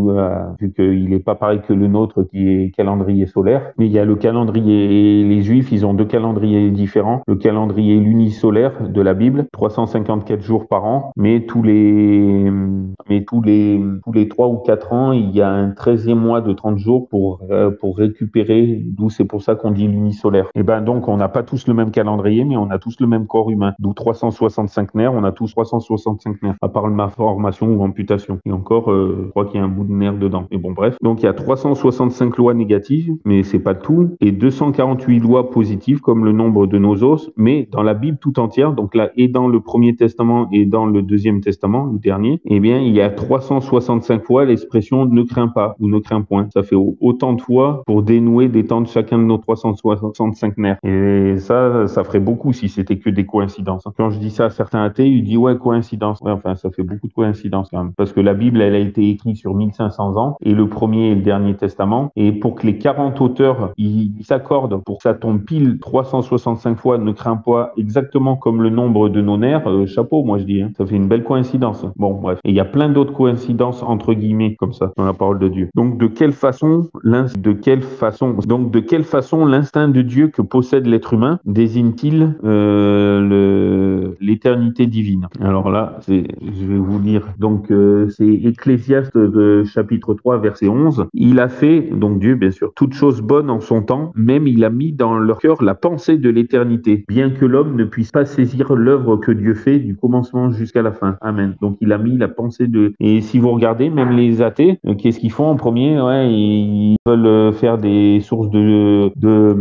vu qu'il n'est pas pareil que le nôtre qui est calendrier solaire, mais il y a le calendrier, les juifs, ils ont deux calendriers différents, le calendrier lunisolaire de la Bible, trois cent cinquante-quatre jours par an, mais tous les, mais tous les, tous les trois ou quatre ans, il y a un treizième mois de trente jours pour, euh, pour récupérer, d'où c'est pour ça qu'on dit l'unisolaire. Et ben donc, on n'a pas tous le même calendrier, mais on a tous le même corps humain, d'où trois cent soixante-cinq nerfs, on a tous trois cent soixante-cinq nerfs, à part le malformation ou amputation. Et encore, euh, je crois qu'il y a un bout de nerf dedans. Mais bon, bref. Donc, il y a trois cent soixante-cinq lois négatives, mais c'est pas tout, et deux cent quarante-huit lois positives, comme le nombre de nos os, mais dans la Bible tout entière, donc là, et dans le Premier Testament, et dans le Deuxième Testament, le dernier, eh bien, il y a trois cent soixante-cinq fois l'expression « ne crains pas » ou « ne crains point ». Ça fait autant de fois pour dénouer des temps de chacun de nos trois cent soixante-cinq nerfs. Et ça, ça ferait beaucoup si c'était que des coïncidences. Quand je dis ça à certains athées, ils disent « ouais, coïncidence ». Ouais, enfin, ça fait beaucoup de coïncidences quand même. Parce que la Bible, elle a été écrite sur mille cinq cents ans, et le Premier et le Dernier Testament, et pour que les quarante auteurs, ils s'accordent pour que ça tombe pile trois cent soixante-cinq fois « ne crains pas » exactement comme le nombre de nos nerfs, euh, chapeau, moi je dis. Hein. Ça fait une belle coïncidence. Bon, bref. Et il y a plein d'autres coïncidences entre guillemets, comme ça, dans la parole de Dieu. Donc, de quelle façon, de quelle façon, donc, de quelle façon l'instinct de Dieu que possède l'être humain désigne-t-il euh, le, l'éternité divine? Alors là, c'est, je vais vous dire, donc, euh, c'est Ecclésiaste de chapitre trois, verset onze. Il a fait, donc Dieu, bien sûr, toute chose bonne en son temps, même il a mis dans leur cœur la pensée de l'éternité, bien que l'homme ne puisse pas saisir l'œuvre que Dieu fait du commencement jusqu'à la fin. Amen. Donc, il a mis la pensée de... Et si vous regardez, même les athées, euh, qu'est-ce qu'ils font en premier? Ouais, ils veulent faire des sources de, de,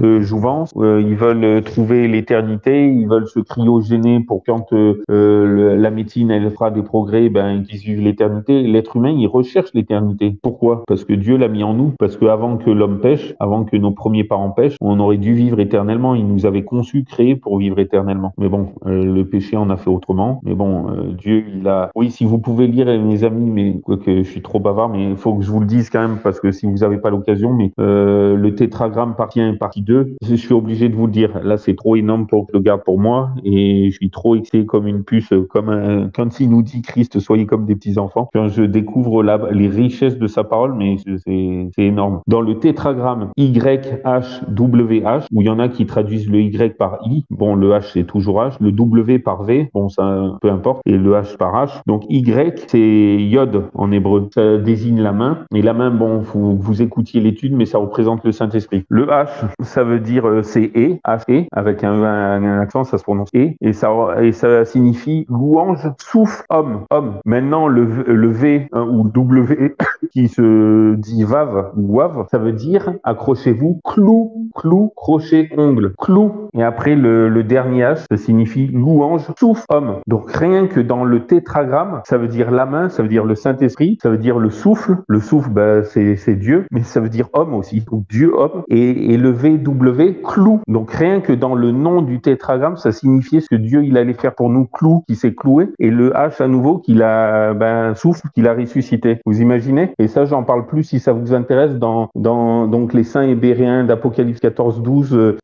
de jouvence, euh, ils veulent trouver l'éternité, ils veulent se cryogéner pour quand euh, euh, la médecine, elle fera des progrès, ben, qu'ils suivent l'éternité. L'être humain, il recherche l'éternité. Pourquoi? Parce que Dieu l'a mis en nous, parce qu'avant que l'homme pêche, avant que nos premiers parents pêchent, on aurait dû vivre éternellement. Il nous avait conçus, créés pour vivre éternellement. Mais bon, euh, le péché en a fait autrement. Mais bon, euh, Dieu, il a... Oui, si vous pouvez lire, mes amis, mais quoique je suis trop bavard, mais il faut que je vous le dise quand même, parce que si vous n'avez pas l'occasion, mais euh, le tétragramme partie un et partie deux, je suis obligé de vous le dire. Là, c'est trop énorme pour que je le garde pour moi, et je suis trop excité comme une puce, comme un... Quand il nous dit, Christ, soyez comme des petits-enfants, quand je découvre la... les richesses de sa parole, mais c'est... c'est énorme. Dans le tétragramme Y H W H, où il y en a qui traduisent le Y par I, bon, le H, c'est toujours H, le W par V, bon, ça, peu importe, et le H par H. Donc, Y, c'est Yod en hébreu. Ça désigne la main. Et la main, bon, faut que vous écoutiez l'étude, mais ça représente le Saint-Esprit. Le H, ça veut dire euh, c'est Hé, H-E, avec un, un accent, ça se prononce Hé, et ça, et ça signifie louange, souffle, homme, homme. Maintenant, le, le V hein, ou W qui se dit Vav ou Wav, ça veut dire, accrochez-vous, clou, clou, crochet, ongle, clou. Et après, le, le dernier H, ça signifie louange, souffle, homme. Donc, rien que dans le tétragramme, ça veut dire la main, ça veut dire le Saint-Esprit, ça veut dire le souffle. Le souffle, bah, c'est, c'est Dieu, mais ça veut dire homme aussi. Donc Dieu, homme, et, et le V W, clou. Donc rien que dans le nom du tétragramme, ça signifiait ce que Dieu, il allait faire pour nous, clou, qui s'est cloué, et le H à nouveau, qu'il a, ben, souffle, qu'il a ressuscité. Vous imaginez? Et ça, j'en parle plus si ça vous intéresse dans, dans donc les saints hébériens d'Apocalypse quatorze douze. Euh,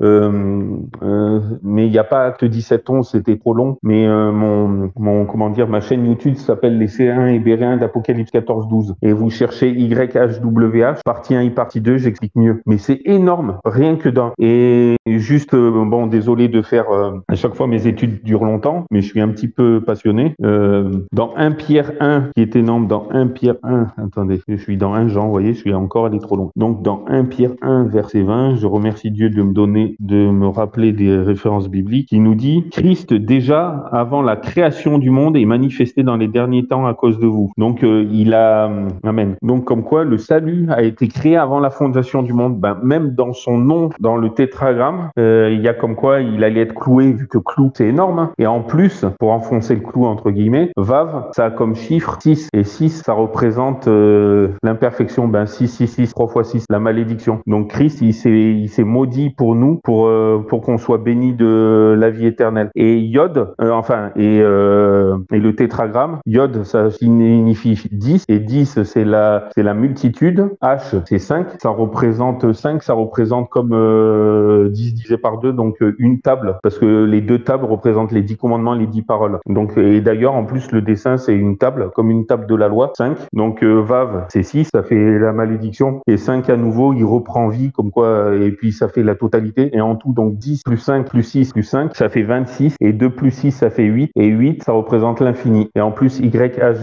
euh, mais il n'y a pas Acte dix-sept onze, c'était trop long. Mais euh, mon, mon, comment dire, ma chaîne YouTube s'appelle les saints hébériens d'Apocalypse quatorze douze. Et vous cherchez Y H W H, partie un et partie deux, j'explique mieux. Mais c'est énorme, rien que d'un. Et juste, euh, bon, désolé de faire, euh, à chaque fois mes études durent longtemps, mais je suis un petit peu passionné. Euh, dans un Pierre un, qui est énorme, dans un Pierre un, attendez, je suis dans un Jean, vous voyez, je suis encore allé trop long. Donc dans un Pierre un, verset vingt, je remercie Dieu de me donner, de me rappeler des références bibliques, qui nous dit « Christ, déjà avant la création du monde, est manifesté dans les derniers temps à cause de vous. » Donc euh, il a... Amen. Donc comme quoi, le salut a été créé avant la fondation du monde. Ben, même dans son nom, dans le tétragramme, euh, il y a comme quoi il allait être cloué, vu que clou, c'est énorme. Hein. Et en plus, pour enfoncer le clou, entre guillemets, Vav, ça a comme chiffre six. Et six, ça représente euh, l'imperfection. Ben six, six, six, trois fois six, la malédiction. Donc Christ, il s'est, il s'est maudit pour nous, pour, euh, pour qu'on soit béni de la vie éternelle. Et Yod, euh, enfin, et, euh, et le tétragramme, Yod, ça signifie dix. Et dix, c'est la, c'est la multitude. H, c'est cinq. Ça représente cinq, ça représente comme euh, dix divisé par deux, donc euh, une table, parce que les deux tables représentent les dix commandements, les dix paroles. Donc, et d'ailleurs, en plus, le dessin, c'est une table, comme une table de la loi, cinq. Donc, euh, Vav, c'est six, ça fait la malédiction. Et cinq, à nouveau, il reprend vie, comme quoi, et puis ça fait la totalité. Et en tout, donc dix plus cinq plus six plus cinq, ça fait vingt-six. Et deux plus six, ça fait huit. Et huit, ça représente l'infini. Et en plus, Y H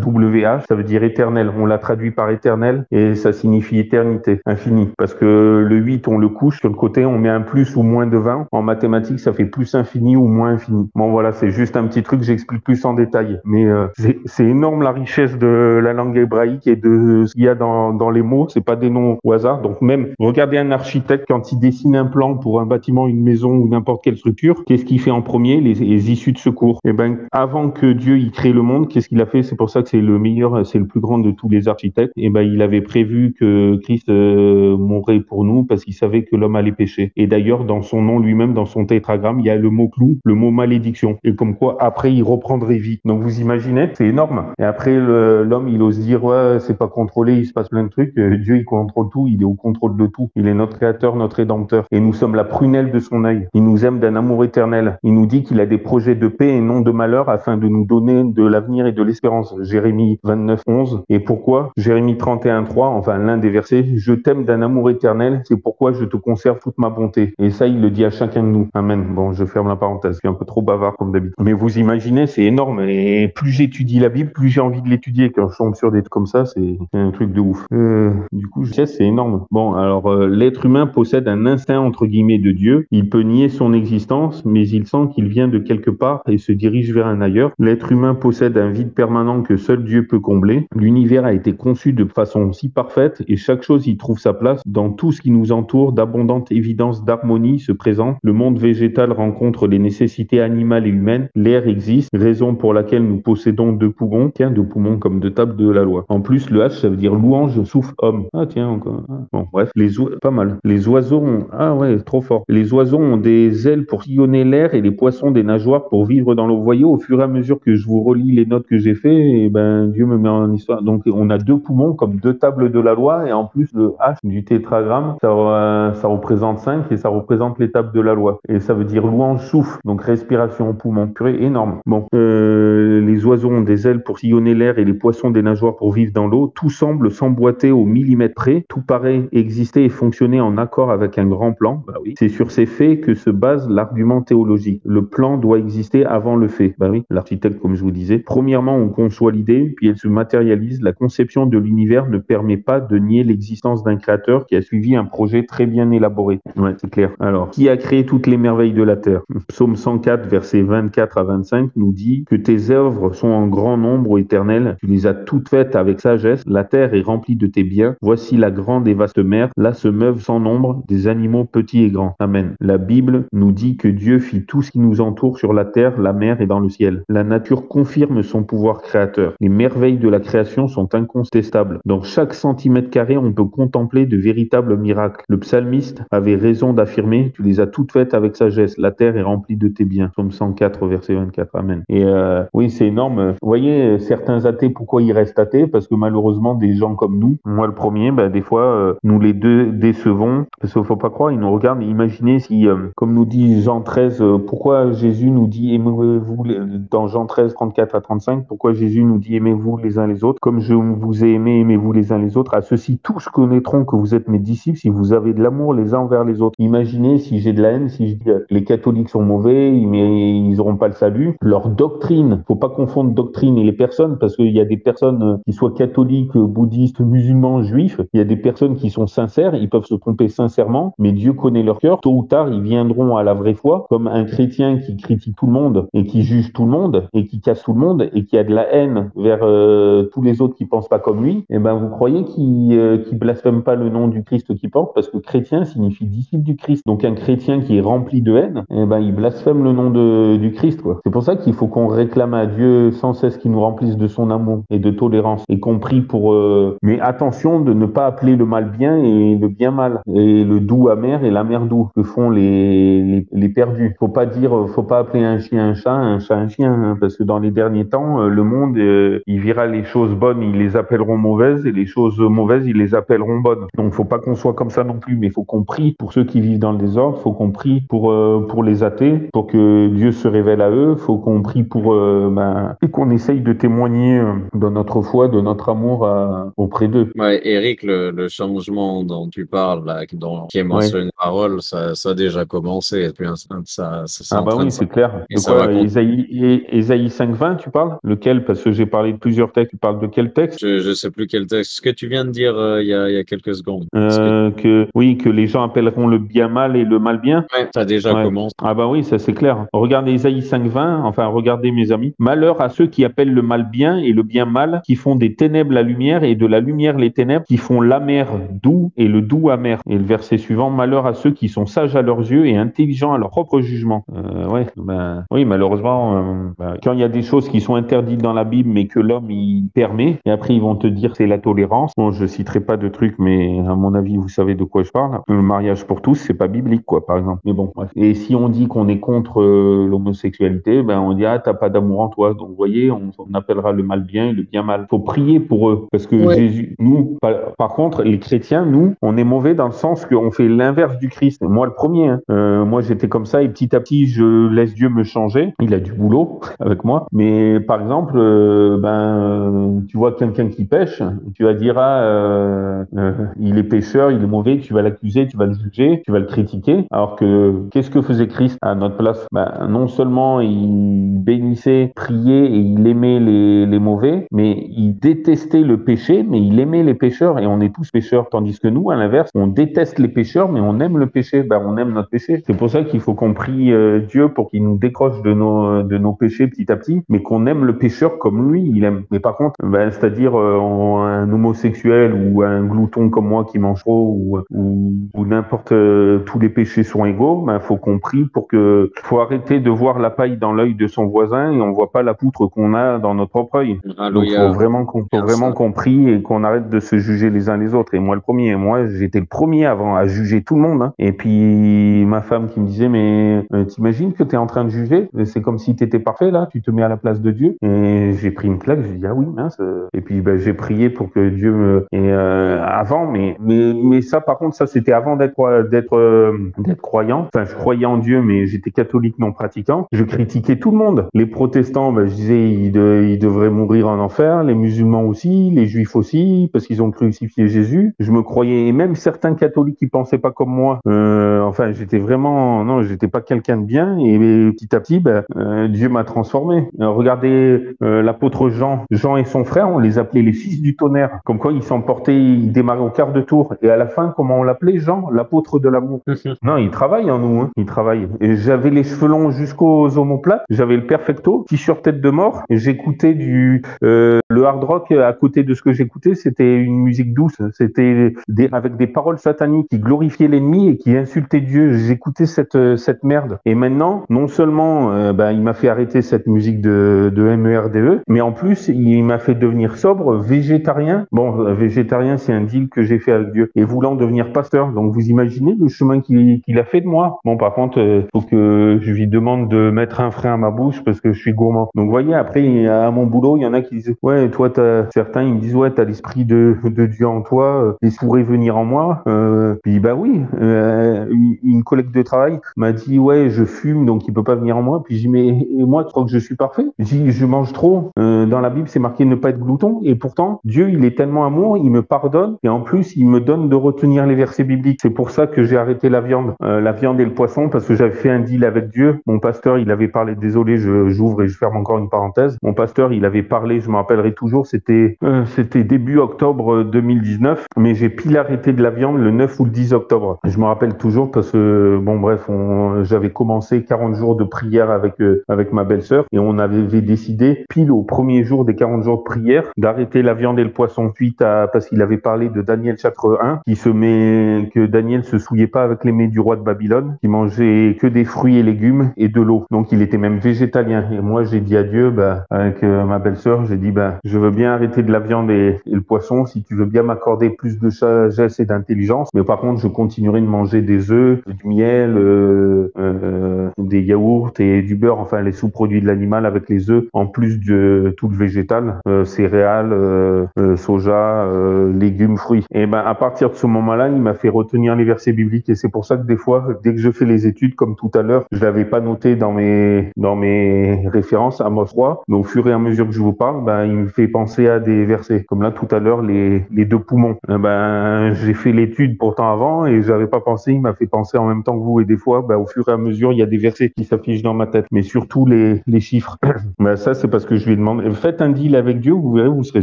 W H, ça veut dire éternel. On l'a traduit par éternel, et ça signifie éternité, infini. Parce que le huit, on le couche sur le côté, on met un plus ou moins de vingt. En mathématiques, ça fait plus infini ou moins infini. Bon, voilà, c'est juste un petit truc, j'explique plus en détail. Mais euh, c'est, c'est énorme la richesse de la langue hébraïque et de ce qu'il y a dans, dans les mots. C'est pas des noms au hasard. Donc même, regardez un architecte quand il dessine un plan pour un bâtiment, une maison ou n'importe quelle structure. Qu'est-ce qu'il fait en premier? Les, les issues de secours. Et ben, avant que Dieu y crée le monde, qu'est-ce qu'il a fait? C'est pour ça que c'est le meilleur, c'est le plus grand de tous les architectes. Et ben, il avait prévu que Christ euh, mourrait pour nous parce qu'il savait que l'homme allait pécher. Et d'ailleurs, dans son nom lui-même, dans son tétragramme, il y a le mot clou, le mot malédiction. Et comme quoi, après, il reprendrait vie. Donc, vous imaginez, c'est énorme. Et après, le, l'homme, il ose dire, ouais, c'est pas contrôlé, il se passe plein de trucs. Euh, Dieu, il contrôle tout, il est au contrôle de tout. Il est notre créateur, notre rédempteur. Et nous sommes la prunelle de son œil. Il nous aime d'un amour éternel. Il nous dit qu'il a des projets de paix et non de malheur afin de nous donner de l'avenir et de l'espérance. Jérémie vingt-neuf onze. Et pourquoi? Jérémie trente et un trois, enfin, l'un des versets, je t'aime d'un amour éternel, c'est pourquoi je te conserve toute ma bonté. Et ça, il le dit à chacun de nous. Amen. Bon, je ferme la parenthèse, je suis un peu trop bavard comme d'habitude. Mais vous imaginez, c'est énorme. Et plus j'étudie la Bible, plus j'ai envie de l'étudier. Quand je tombe sur des trucs comme ça, c'est un truc de ouf. Euh, du coup, je sais, c'est énorme. Bon, alors, euh, l'être humain possède un instinct, entre guillemets, de Dieu. Il peut nier son existence, mais il sent qu'il vient de quelque part et se dirige vers un ailleurs. L'être humain possède un vide permanent que seul Dieu peut combler. L'univers a été conçu de façon si parfaite et chaque chose y trouve sa place. Dans tout ce qui nous entoure, d'abondantes évidences d'harmonie se présentent. Le monde végétal rencontre les nécessités animales et humaines. L'air existe, raison pour laquelle nous possédons deux poumons. Tiens, deux poumons comme deux tables de la loi. En plus, le H, ça veut dire louange, souffle, homme. Ah tiens, encore. Bon, bref, les oiseaux, pas mal. Les oiseaux ont... Ah ouais, trop fort. Les oiseaux ont des ailes pour sillonner l'air et les poissons des nageoires pour vivre dans l'eau. Vous voyez, au fur et à mesure que je vous relis les notes que j'ai fait, et ben, Dieu me met en histoire. Donc, on a deux poumons comme deux tables de la loi et en plus, le H du tétragramme, ça, euh, ça représente cinq et ça représente les tables de la loi. Et ça veut dire louange, souffle, donc respiration, poumon. Purée, énorme. Bon, euh, les oiseaux ont des ailes pour sillonner l'air et les poissons des nageoires pour vivre dans l'eau. Tout semble s'emboîter au millimètre près. Tout paraît exister et fonctionner en accord avec un grand plan. Bah oui. C'est sur ces faits que se base l'argument théologique. Le plan doit exister avant le fait. Bah oui, l'architecte, comme je vous disais. Premièrement, on conçoit l'idée, puis elle se matérialise. La conception de l'univers ne permet pas de nier l'existence d'un créateur qui a suivi un projet très bien élaboré. Ouais, c'est clair. Alors, qui a créé toutes les merveilles de la terre? Psaume cent quatre, versets vingt-quatre à vingt-cinq nous dit que tes œuvres sont en grand nombre, éternel. Tu les as toutes faites avec sagesse. La terre est remplie de tes biens. Voici la grande et vaste mer. Là se meuvent sans nombre des animaux petits et grands. Amen. La Bible nous dit que Dieu fit tout ce qui nous entoure sur la terre, la mer et dans le ciel. La nature confirme son pouvoir créateur. Les merveilles de la création sont incontestables. Dans chaque centimètre carré, on peut contempler de véritables miracles. Le psalmiste avait raison d'affirmer, tu les as toutes faites avec sagesse. La terre est remplie de tes biens. Psaume cent quatre, verset vingt-quatre. Amen. Et euh, oui, c'est énorme. Vous voyez, certains athées, pourquoi ils restent athées? réalité, parce que malheureusement des gens comme nous, moi le premier, bah, des fois euh, nous les deux décevons, parce qu'il ne faut pas croire, ils nous regardent. Imaginez si, euh, comme nous dit Jean treize, euh, pourquoi Jésus nous dit aimez-vous les... dans Jean treize, trente-quatre à trente-cinq, pourquoi Jésus nous dit aimez-vous les uns les autres, comme je vous ai aimé, aimez-vous les uns les autres, à ceux-ci tous connaîtront que vous êtes mes disciples si vous avez de l'amour les uns envers les autres. Imaginez si j'ai de la haine, si je dis euh, les catholiques sont mauvais, mais ils n'auront pas le salut, leur doctrine, faut pas confondre doctrine et les personnes, parce qu'il y a des personnes qui soient catholiques, bouddhistes, musulmans, juifs, il y a des personnes qui sont sincères, ils peuvent se tromper sincèrement, mais Dieu connaît leur cœur, tôt ou tard ils viendront à la vraie foi, comme un chrétien qui critique tout le monde, et qui juge tout le monde, et qui casse tout le monde, et qui a de la haine vers euh, tous les autres qui pensent pas comme lui, et ben vous croyez qu'il euh, qu'il blasphème pas le nom du Christ qu'il porte, parce que chrétien signifie disciple du Christ, donc un chrétien qui est rempli de haine, et ben il blasphème le nom de, du Christ, quoi. C'est pour ça qu'il faut qu'on réclame à Dieu sans cesse qu'il nous remplisse de son amour et de tolérance, y compris pour... Euh... Mais attention de ne pas appeler le mal bien et le bien mal, et le doux amer et l'amer doux, que font les, les, les perdus. Faut pas dire, faut pas appeler un chien un chat, un chat un chien, hein, parce que dans les derniers temps, le monde, euh, il verra les choses bonnes, ils les appelleront mauvaises, et les choses mauvaises, ils les appelleront bonnes. Donc faut pas qu'on soit comme ça non plus, mais faut qu'on prie pour ceux qui vivent dans le désordre, faut qu'on prie pour, euh, pour les athées, pour que Dieu se révèle à eux, faut qu'on prie pour... Euh, bah, et qu'on essaye de témoigner euh, de notre foi, de notre amour à, auprès d'eux. Ouais, Eric, le, le changement dont tu parles, là, dont, qui est mentionné par Paul, ça, ça a déjà commencé. Et puis, ça, ça, ça ah bah oui, de... c'est clair. Et de quoi, Ésaïe cinq vingt, tu parles ? Lequel ? Parce que j'ai parlé de plusieurs textes. Tu parles de quel texte ? Je ne sais plus quel texte. Ce que tu viens de dire il euh, y, a, y a quelques secondes. Euh, que... Que, oui, que les gens appelleront le bien mal et le mal bien. Ouais, ça a déjà ouais. commencé. Ah bah oui, ça c'est clair. Regardez Ésaïe cinq vingt, enfin regardez mes amis. Malheur à ceux qui appellent le mal bien et le bien mal, qui font des ténèbres la lumière et de la lumière les ténèbres, qui font l'amer doux et le doux amer. Et le verset suivant, malheur à ceux qui sont sages à leurs yeux et intelligents à leur propre jugement. Euh, ouais, bah, oui, malheureusement, euh, bah, quand il y a des choses qui sont interdites dans la Bible mais que l'homme y permet, et après ils vont te dire c'est la tolérance. Bon, je citerai pas de trucs, mais à mon avis, vous savez de quoi je parle. Le mariage pour tous, c'est pas biblique, quoi, par exemple. Mais bon, bref. Et si on dit qu'on est contre euh, l'homosexualité, ben on dit ah t'as pas d'amour en toi. Donc vous voyez, on, on appellera le mal bien et le bien mal. Faut prier pour eux, parce que ouais. Jésus, nous, par, par contre, les chrétiens, nous, on est mauvais dans le sens qu'on fait l'inverse du Christ. Moi le premier, hein. euh, moi j'étais comme ça et petit à petit je laisse Dieu me changer. Il a du boulot avec moi, mais par exemple, euh, ben tu vois quelqu'un qui pêche, tu vas dire ah euh, euh, il est pécheur, il est mauvais, tu vas l'accuser, tu vas le juger, tu vas le critiquer. Alors que qu'est-ce que faisait Christ à notre place ? Ben non seulement il bénissait, priait et il aimait les, les mauvais, mais il détestait le péché, mais il aimait les pécheurs, et on est tous pécheurs, tandis que nous, à l'inverse, on déteste les pécheurs, mais on aime le péché, ben on aime notre péché. C'est pour ça qu'il faut qu'on prie euh, Dieu pour qu'il nous décroche de nos de nos péchés petit à petit, mais qu'on aime le pécheur comme lui, il aime. Mais par contre, ben, c'est-à-dire euh, un homosexuel ou un glouton comme moi qui mange trop, ou, ou, ou n'importe, euh, tous les péchés sont égaux, ben faut qu'on prie pour que, faut arrêter de voir la paille dans l'œil de son voisin et on voit pas la poutre qu'on a dans notre propre œil. Alléluia. Donc faut vraiment qu'on, faut vraiment qu'on prie et qu'on arrête de se juger les uns les autres. Et moi le premier, moi j'étais le premier avant à juger tout le monde, hein. Et puis ma femme qui me disait mais euh, t'imagines que t'es en train de juger, c'est comme si t'étais parfait là, tu te mets à la place de Dieu. Et j'ai pris une claque, j'ai dit ah oui mince. Et puis ben, j'ai prié pour que Dieu me et euh, avant mais mais mais ça par contre ça c'était avant d'être d'être euh, d'être croyant. Enfin je croyais en Dieu mais j'étais catholique non pratiquant. Je critiquais tout le monde. Les protestants, ben, je disais ils, de, ils devraient mourir en enfer, les musulmans aussi, les juifs aussi, parce qu'ils ont crucifié Jésus. Je me croyais, et même certains catholiques qui pensaient pas comme moi. Euh, enfin, j'étais vraiment, non, j'étais pas quelqu'un de bien. Et, et petit à petit, ben, euh, Dieu m'a transformé. Euh, regardez euh, l'apôtre Jean, Jean et son frère, on les appelait les fils du tonnerre. Comme quoi, ils s'emportaient, ils démarraient au quart de tour. Et à la fin, comment on l'appelait Jean, l'apôtre de l'amour. Non, il travaille en nous, hein. Il travaille. Et j'avais les cheveux longs jusqu'aux omoplates. J'avais le perfecto, t-shirt tête de mort. Et j'écoutais du euh, le hard rock à côté de ce que j'écoutais. C'était une musique douce. C'était des, avec des paroles sataniques qui glorifiaient l'ennemi et qui insultaient Dieu. J'écoutais cette cette merde. Et maintenant, non seulement euh, bah, il m'a fait arrêter cette musique de de M E R D E, mais en plus il m'a fait devenir sobre, végétarien. Bon, végétarien, c'est un deal que j'ai fait avec Dieu. Et voulant devenir pasteur. Donc vous imaginez le chemin qu'il, qu'il a fait de moi. Bon, par contre, euh, faut que je lui demande de mettre un frein à ma bouche parce que je suis gourmand. Donc, vous voyez, après, à mon boulot, il y en a qui disent « Ouais, toi, soit euh, certains ils me disent ouais, t'as l'esprit de, de Dieu en toi, euh, il pourrait venir en moi. Euh, puis bah oui, euh, une, une collègue de travail m'a dit ouais, je fume donc il peut pas venir en moi. Puis j'ai dit mais moi tu crois que je suis parfait? J'ai dit, je mange trop. Euh, dans la Bible c'est marqué ne pas être glouton, et pourtant Dieu il est tellement amour, il me pardonne et en plus il me donne de retenir les versets bibliques. C'est pour ça que j'ai arrêté la viande, euh, la viande et le poisson, parce que j'avais fait un deal avec Dieu. Mon pasteur il avait parlé, désolé, je, j'ouvre et je ferme encore une parenthèse. Mon pasteur il avait parlé, je m'en rappellerai toujours, c'était euh, c'était début octobre deux mille dix-neuf, mais j'ai pile arrêté de la viande le neuf ou le dix octobre. Je m'en rappelle toujours parce que bon bref, on, j'avais commencé quarante jours de prière avec euh, avec ma belle-sœur et on avait décidé pile au premier jour des quarante jours de prière d'arrêter la viande et le poisson suite à, parce qu'il avait parlé de Daniel chapitre un qui se met que Daniel se souillait pas avec les mets du roi de Babylone, qui mangeait que des fruits et légumes et de l'eau. Donc il était même végétalien. Et moi j'ai dit à Dieu, bah, avec euh, ma belle-sœur, j'ai dit bah je veux bien arrêter de la viande et, et le poisson si tu veux bien m'accorder plus de sagesse et d'intelligence, mais par contre je continuerai de manger des œufs, du miel, euh, euh, des yaourts et du beurre, enfin les sous-produits de l'animal avec les œufs, en plus de tout le végétal, euh, céréales, euh, euh, soja, euh, légumes, fruits. Et ben à partir de ce moment-là, il m'a fait retenir les versets bibliques, et c'est pour ça que des fois, dès que je fais les études, comme tout à l'heure, je l'avais pas noté dans mes dans mes références à Amos trois, mais au fur et à mesure que je vous parle, ben il me fait penser à des versets. Comme là tout à l'heure, les les deux poumons. Et ben j'ai fait l'étude pourtant avant et j'avais pas pensé, il m'a fait penser en même temps que vous, et des fois, ben au fur et à mesure, il y a des versets qui s'affichent dans ma tête, mais surtout les les chiffres. Ben ça c'est parce que je lui ai demandé, faites un deal avec Dieu, vous verrez, vous serez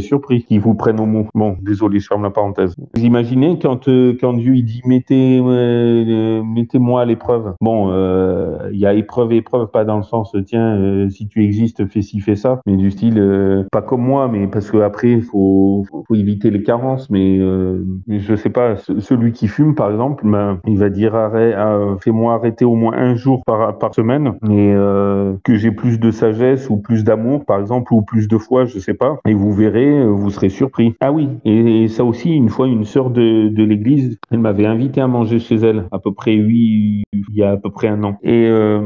surpris qu'ils vous prennent au mot. Bon, désolé, je ferme la parenthèse. Vous imaginez quand euh, quand Dieu il dit mettez euh, mettez-moi à l'épreuve. Bon, il euh, y a épreuve et épreuve, pas dans le sens tiens euh, si tu existes fais ci fais ça, mais du style euh, pas comme moi, mais parce que après faut faut, faut éviter les carences. Mais euh, je sais pas, c- celui qui fume par exemple, ben, il va dire arrête, euh, fais-moi arrêter au moins un jour par par semaine, et euh, que j'ai plus de sagesse ou plus d'amour par exemple, ou plus de foi, je sais pas, et vous verrez, vous serez surpris. Ah oui, et, et ça aussi, une fois, une sœur de, de l'église, elle m'avait invité à manger chez elle, à peu près huit, il y a à peu près un an. Et, euh,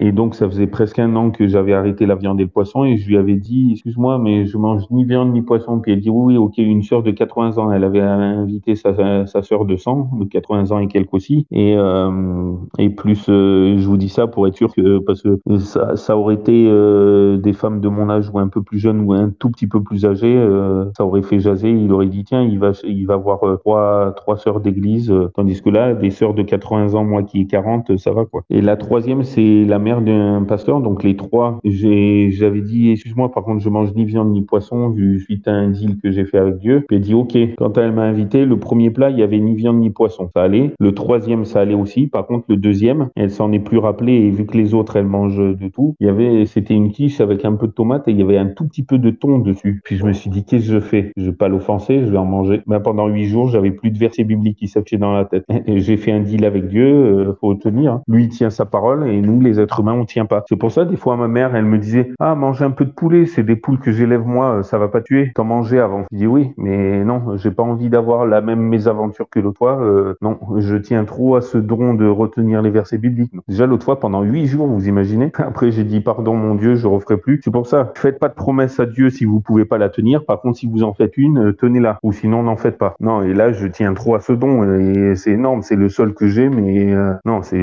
et donc, ça faisait presque un an que j'avais arrêté la viande et le poisson, et je lui avais dit, excuse-moi, mais je mange ni viande ni poisson. Puis elle dit, oui, oui, ok, une sœur de quatre-vingts ans, elle avait invité sa, sa sœur de cent, de quatre-vingts ans et quelques aussi. Et, euh, et plus, euh, je vous dis ça pour être sûr que, parce que ça, ça aurait été euh, des femmes de mon âge ou un peu plus jeune ou un tout petit peu plus âgé, euh, ça aurait fait jaser, il aurait dit tiens il va il va voir euh, trois trois sœurs d'église, euh, tandis que là des sœurs de quatre-vingts ans, moi qui ai quarante, euh, ça va quoi. Et la troisième c'est la mère d'un pasteur, donc les trois j'ai j'avais dit excuse-moi par contre je mange ni viande ni poisson vu suite à un deal que j'ai fait avec Dieu. Puis elle dit ok. Quand elle m'a invité, le premier plat il y avait ni viande ni poisson, ça allait. Le troisième ça allait aussi, par contre le deuxième elle s'en est plus rappelée, et vu que les autres elles mangent de tout, il y avait c'était une quiche avec un peu de tomate et il y avait un tout petit peu de thon dessus. Puis je me suis dit qu'est-ce que je fais, je vais pas l'offenser, je vais en manger. Ben, pendant huit jours j'avais plus de versets bibliques qui s'affichaient dans la tête, et j'ai fait un deal avec Dieu, euh, faut tenir, hein. Lui il tient sa parole et nous les êtres humains on tient pas. C'est pour ça des fois ma mère elle me disait ah mange un peu de poulet, c'est des poules que j'élève moi, ça va pas tuer, t'en mangeais avant. Je dis oui mais non, j'ai pas envie d'avoir la même mésaventure que l'autre fois, euh, non je tiens trop à ce don de retenir les versets bibliques. Déjà l'autre fois pendant huit jours vous imaginez, après j'ai dit pardon mon Dieu je referai plus. C'est pour ça faites pas de promesse à Dieu si vous pouvez pas la tenir. Par contre, si vous en faites une, tenez-la. Ou sinon, n'en faites pas. Non, et là, je tiens trop à ce don. Et c'est énorme. C'est le seul que j'ai, mais euh, non, c'est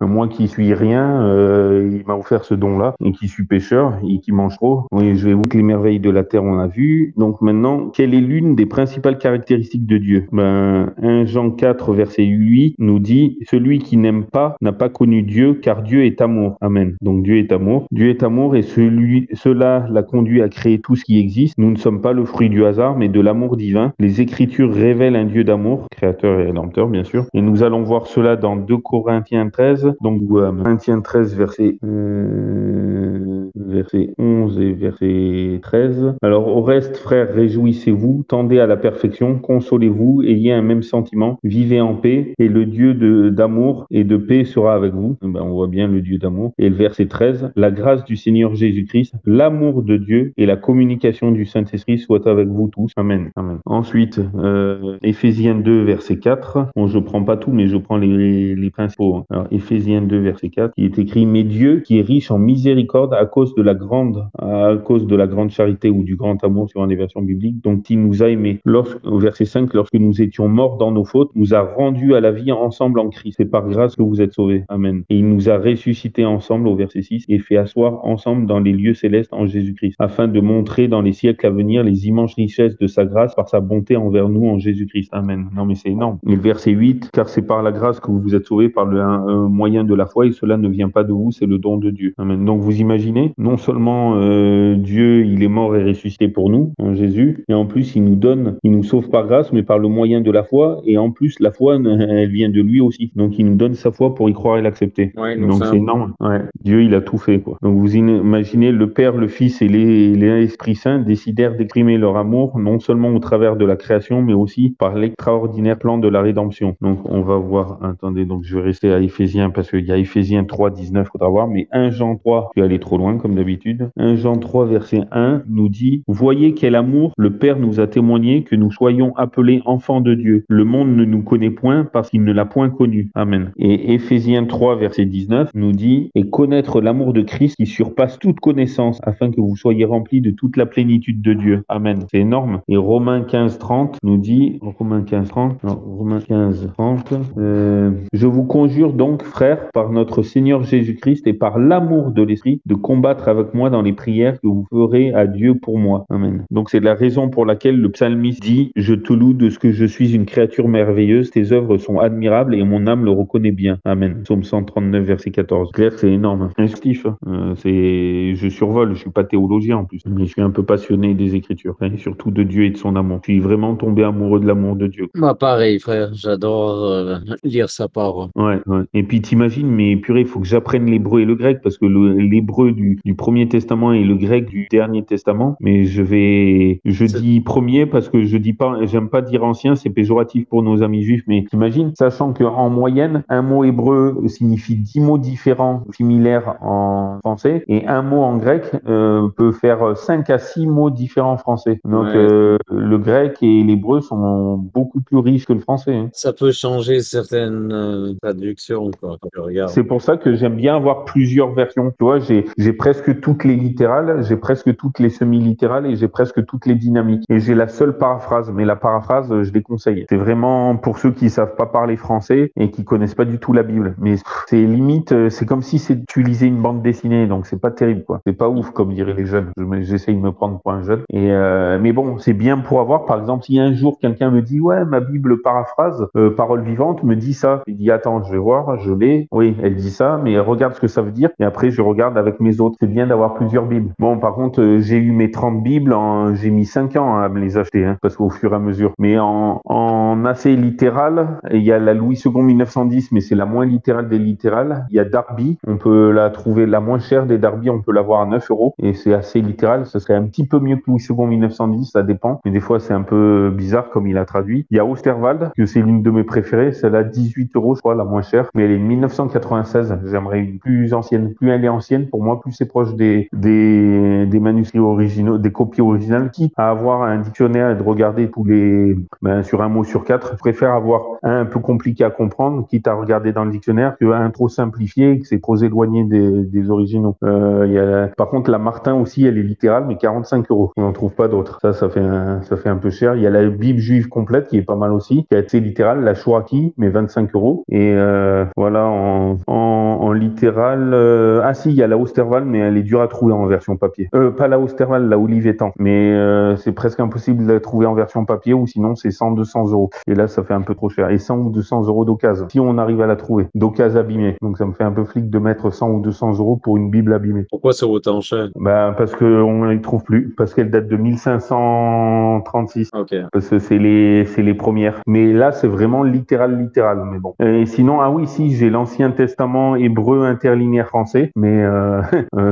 moi qui suis rien. Euh, il m'a offert ce don-là. Et qui suis pécheur et qui mange trop. Oui, je vais vous dire que les merveilles de la terre, on a vu. Donc maintenant, quelle est l'une des principales caractéristiques de Dieu? Ben, un Jean quatre, verset huit nous dit « Celui qui n'aime pas n'a pas connu Dieu, car Dieu est amour. » Amen. Donc, Dieu est amour. Dieu est amour et celui, cela l'a conduit à créer tout ce qui existe. Nous ne sommes pas le fruit du hasard, mais de l'amour divin. Les Écritures révèlent un Dieu d'amour, créateur et rédempteur, bien sûr. Et nous allons voir cela dans deux Corinthiens treize. Donc, euh, Corinthiens treize, verset, euh, verset onze et verset treize. Alors, au reste, frères, réjouissez-vous, tendez à la perfection, consolez-vous, ayez un même sentiment, vivez en paix, et le Dieu de, d'amour et de paix sera avec vous. Ben, on voit bien le Dieu d'amour. Et le verset treize, la grâce du Seigneur Jésus-Christ, l'amour de Dieu et la communication du Saint-Esprit soit avec vous tous. Amen. Amen. Ensuite, euh, Éphésiens deux, verset quatre. Bon, je prends pas tout, mais je prends les, les, les principaux. Hein. Alors, Éphésiens deux, verset quatre, il est écrit « Mais Dieu, qui est riche en miséricorde à cause de la grande, à cause de la grande charité ou du grand amour, suivant les versions bibliques, dont il nous a aimés. Lorsque, au verset cinq, lorsque nous étions morts dans nos fautes, nous a rendus à la vie ensemble en Christ. C'est par grâce que vous êtes sauvés. Amen. Et il nous a ressuscités ensemble, au verset six, et fait asseoir ensemble dans les lieux célestes en Jésus-Christ, afin de montrer dans les siècles à venir les immenses richesses de sa grâce par sa bonté envers nous en Jésus-Christ. Amen. Non mais c'est énorme. Et le verset huit, car c'est par la grâce que vous vous êtes sauvés par le euh, moyen de la foi, et cela ne vient pas de vous, c'est le don de Dieu. Amen. Donc vous imaginez, non seulement euh, Dieu, il est mort et ressuscité pour nous, en Jésus, et en plus il nous donne, il nous sauve par grâce, mais par le moyen de la foi, et en plus la foi, elle vient de lui aussi. Donc il nous donne sa foi pour y croire et l'accepter. Ouais, donc, donc c'est un... énorme. Ouais. Dieu, il a tout fait, quoi. Donc vous imaginez, le Père, le Fils et l'Esprit Saint décidèrent d'exprimer leur amour, non seulement au travers de la création, mais aussi par l'extraordinaire plan de la rédemption. Donc on va voir, attendez, donc je vais rester à Éphésiens, parce qu'il y a Éphésiens trois, dix-neuf, faudra voir, mais premier Jean trois, je vais aller trop loin comme d'habitude, premier Jean trois, verset un, nous dit, « Voyez quel amour le Père nous a témoigné que nous soyons appelés enfants de Dieu. Le monde ne nous connaît point parce qu'il ne l'a point connu. » Amen. Et Éphésiens trois, verset dix-neuf, nous dit, « Et connaître l'amour de Christ qui surpasse toute connaissance, afin que vous soyez remplis de toute la plénitude de Dieu. » Amen. C'est énorme. Et Romains quinze, trente nous dit, Romains quinze, trente, non, Romains quinze, trente, euh, « Je vous conjure donc, frères, par notre Seigneur Jésus-Christ et par l'amour de l'Esprit, de combattre avec moi dans les prières que vous ferez à Dieu pour moi. » Amen. Donc c'est la raison pour laquelle le psalmiste dit, « Je te loue de ce que je suis une créature merveilleuse, tes œuvres sont admirables et mon âme le reconnaît bien. » Amen. Psaume cent trente-neuf, verset quatorze. Claire, c'est énorme. Instinctif. Euh, c'est... Je survole, je suis pas théologien en plus, mais je suis un peu passionné des Écritures, hein, surtout de Dieu et de son amour. Je suis vraiment tombé amoureux de l'amour de Dieu. Moi, bah, pareil, frère, j'adore euh, lire sa parole. Ouais, ouais. Et puis t'imagines, mais purée, il faut que j'apprenne l'hébreu et le grec, parce que le, l'hébreu du, du Premier Testament et le grec du Dernier Testament, mais je vais... Je c'est... dis premier parce que je dis pas... J'aime pas dire ancien, c'est péjoratif pour nos amis juifs, mais t'imagines, sachant qu'en moyenne, un mot hébreu signifie dix mots différents, similaires en français, et un mot en grec euh, peut faire cinq à six mots différents en français. Donc ouais. euh, le grec et l'hébreu sont beaucoup plus riches que le français. Hein. Ça peut changer certaines euh, traductions, quoi, quand je regarde. C'est pour ça que j'aime bien avoir plusieurs versions. Tu vois, j'ai, j'ai presque toutes les littérales, j'ai presque toutes les semi-littérales et j'ai presque toutes les dynamiques. Et j'ai la seule paraphrase, mais la paraphrase, je déconseille. C'est vraiment pour ceux qui savent pas parler français et qui connaissent pas du tout la Bible. Mais c'est limite, c'est comme si c'est, tu lisais une bande dessinée, donc c'est pas terrible, quoi. C'est pas ouf, comme diraient les jeunes. Je, j'essaye de me prendre pour un jeune. Et euh, mais bon, c'est bien pour avoir, par exemple, si un jour quelqu'un me dit, ouais, ma Bible paraphrase, euh, parole vivante, me dit ça. Il dit, attends, je vais voir, je l'ai. Oui, elle dit ça, mais regarde ce que ça veut dire. Et après, je regarde avec mes autres. C'est bien d'avoir plusieurs Bibles. Bon, par contre, euh, j'ai eu mes trente Bibles, en... j'ai mis cinq ans à me les acheter, hein, parce qu'au fur et à mesure. Mais en, en assez littéral, il y a la Louis deux mille neuf cent dix, mais c'est la moins littérale des littérales. Il y a Darby, on peut la trouver la moins chère des Darby, on peut l'avoir à neuf euros, et c'est assez littéral. Ce serait un petit peu mieux que Louis deux mille neuf cent dix, ça dépend, mais des fois c'est un peu bizarre comme il a traduit. Il y a Osterwald, que c'est l'une de mes préférées, celle-là dix-huit euros, je crois, la moins chère, mais elle est de mille neuf cent quatre-vingt-seize. J'aimerais une plus ancienne. Plus elle est ancienne, pour moi, plus c'est proche des des, des manuscrits originaux, des copies originales, qui à avoir un dictionnaire et de regarder tous les, ben, sur un mot sur quatre. Je préfère avoir un, un peu compliqué à comprendre, quitte à regarder dans le dictionnaire, que un trop simplifié, que c'est trop éloigné des, des originaux. Euh, y a, par contre, la Martin aussi, elle est littérale, mais quarante-cinq euros. On n'en trouve pas d'autres. Ça, ça fait un, ça fait un peu cher. Il y a la Bible juive complète, qui est pas mal aussi, qui est assez littérale, la Chouraki, mais vingt-cinq euros. Et euh, voilà, en, en, en littérale... Euh, ah si, il y a la Osterwald, mais elle est dure à trouver en version papier. Euh, pas la Osterwald, la Olivetan. Mais euh, c'est presque impossible de la trouver en version papier, ou sinon, c'est cent, deux cents euros. Et là, ça fait un peu trop cher. Et cent ou deux cents euros d'occasion, si on arrive à la trouver. D'occasion abîmée. Donc, ça me fait un peu flic de mettre cent ou deux cents euros pour une Bible abîmée. Pourquoi c'est autant cher? Bah, parce qu'on ne les trouve plus. Parce qu'elle date de mille cinq cent trente-six. Ok. Parce que c'est les, c'est les premières. Mais là, c'est vraiment littéral, littéral. Mais bon. Et sinon, ah oui, si, j'ai l'Ancien Testament hébreu interlinéaire français. Mais, euh,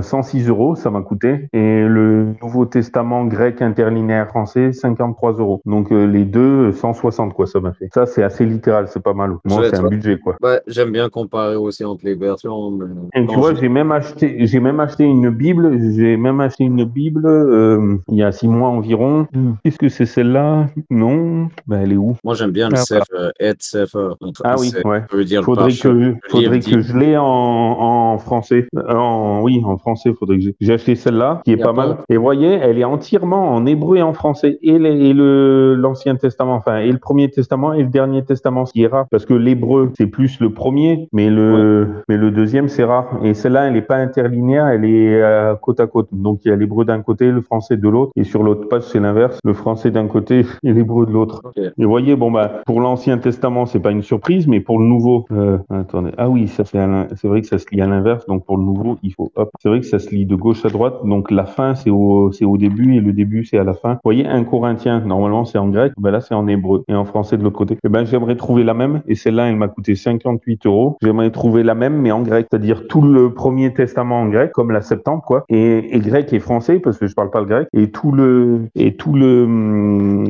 cent six euros, ça m'a coûté. Et le Nouveau Testament grec interlinéaire français, cinquante-trois euros. Donc, euh, les deux, cent soixante, quoi, ça m'a fait. Ça, c'est assez littéral, c'est pas mal. Moi, c'est un budget, quoi. Bah, j'aime bien comparer aussi entre les versions. Mais... Et tu vois, j'ai même acheté, j'ai même acheté une Bible, j'ai même acheté une Bible, euh, il y a six mois environ. Mm. Est-ce que c'est celle-là? Non. Ben, elle est où? Moi, j'aime bien le Sefer, Ed Sefer. Ah oui, ouais. Faudrait que, faudrait que je l'ai en, en français. En, oui, en français. français, il faudrait que j'ai acheté celle-là, qui est pas mal. Et voyez, elle est entièrement en hébreu et en français, et l'Ancien Testament, enfin, et le Premier Testament et le Dernier Testament, ce qui est rare, parce que l'hébreu, c'est plus le premier, mais le, ouais. mais le deuxième, c'est rare. Et celle-là, elle n'est pas interlinéaire, elle est euh, côte à côte. Donc, il y a l'hébreu d'un côté, le français de l'autre, et sur l'autre page, c'est l'inverse, le français d'un côté et l'hébreu de l'autre. Okay. Et voyez, bon, bah, pour l'Ancien Testament, c'est pas une surprise, mais pour le Nouveau, euh, attendez, ah oui, ça c'est c'est vrai que ça se lit à l'inverse, donc pour le Nouveau, il faut, hop, c'est vrai que ça se lit de gauche à droite, donc la fin, c'est au, c'est au début, et le début, c'est à la fin. Vous voyez, un Corinthien, normalement, c'est en grec, ben là, c'est en hébreu, et en français de l'autre côté. Et ben, j'aimerais trouver la même, et celle-là, elle m'a coûté cinquante-huit euros. J'aimerais trouver la même, mais en grec, c'est-à-dire tout le Premier Testament en grec, comme la Septante, quoi, et, et grec et français, parce que je parle pas le grec, et tout le, et tout le,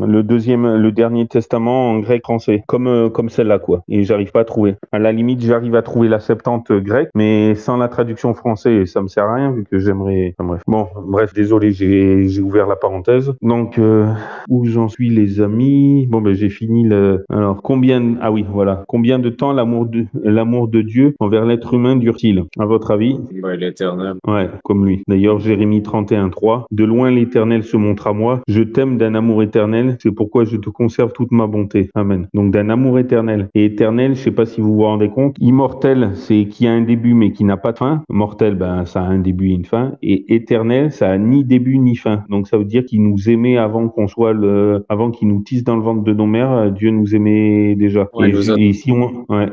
le deuxième, le Dernier Testament en grec français, comme, comme celle-là, quoi. Et j'arrive pas à trouver. À la limite, j'arrive à trouver la Septante grecque, mais sans la traduction française, ça me sert à rien, vu que j'aimerais, enfin, bref. Bon, bref, désolé, j'ai, j'ai ouvert la parenthèse. Donc, euh, où j'en suis, les amis? Bon, ben, j'ai fini le, alors, combien, ah oui, voilà. Combien de temps l'amour de, l'amour de Dieu envers l'être humain dure-t-il, à votre avis? Ouais, l'éternel. Ouais, comme lui. D'ailleurs, Jérémie trente et un, trois. De loin, l'éternel se montre à moi. Je t'aime d'un amour éternel. C'est pourquoi je te conserve toute ma bonté. Amen. Donc, d'un amour éternel. Et éternel, je sais pas si vous vous rendez compte. Immortel, c'est qui a un début, mais qui n'a pas de fin. Mortel, ben, ça a un début et une fin. Et éternel, ça a ni début, ni fin. Donc, ça veut dire qu'il nous aimait avant qu'on soit le, avant qu'il nous tisse dans le ventre de nos mères. Dieu nous aimait déjà. Ouais, et, a... et si on, ouais.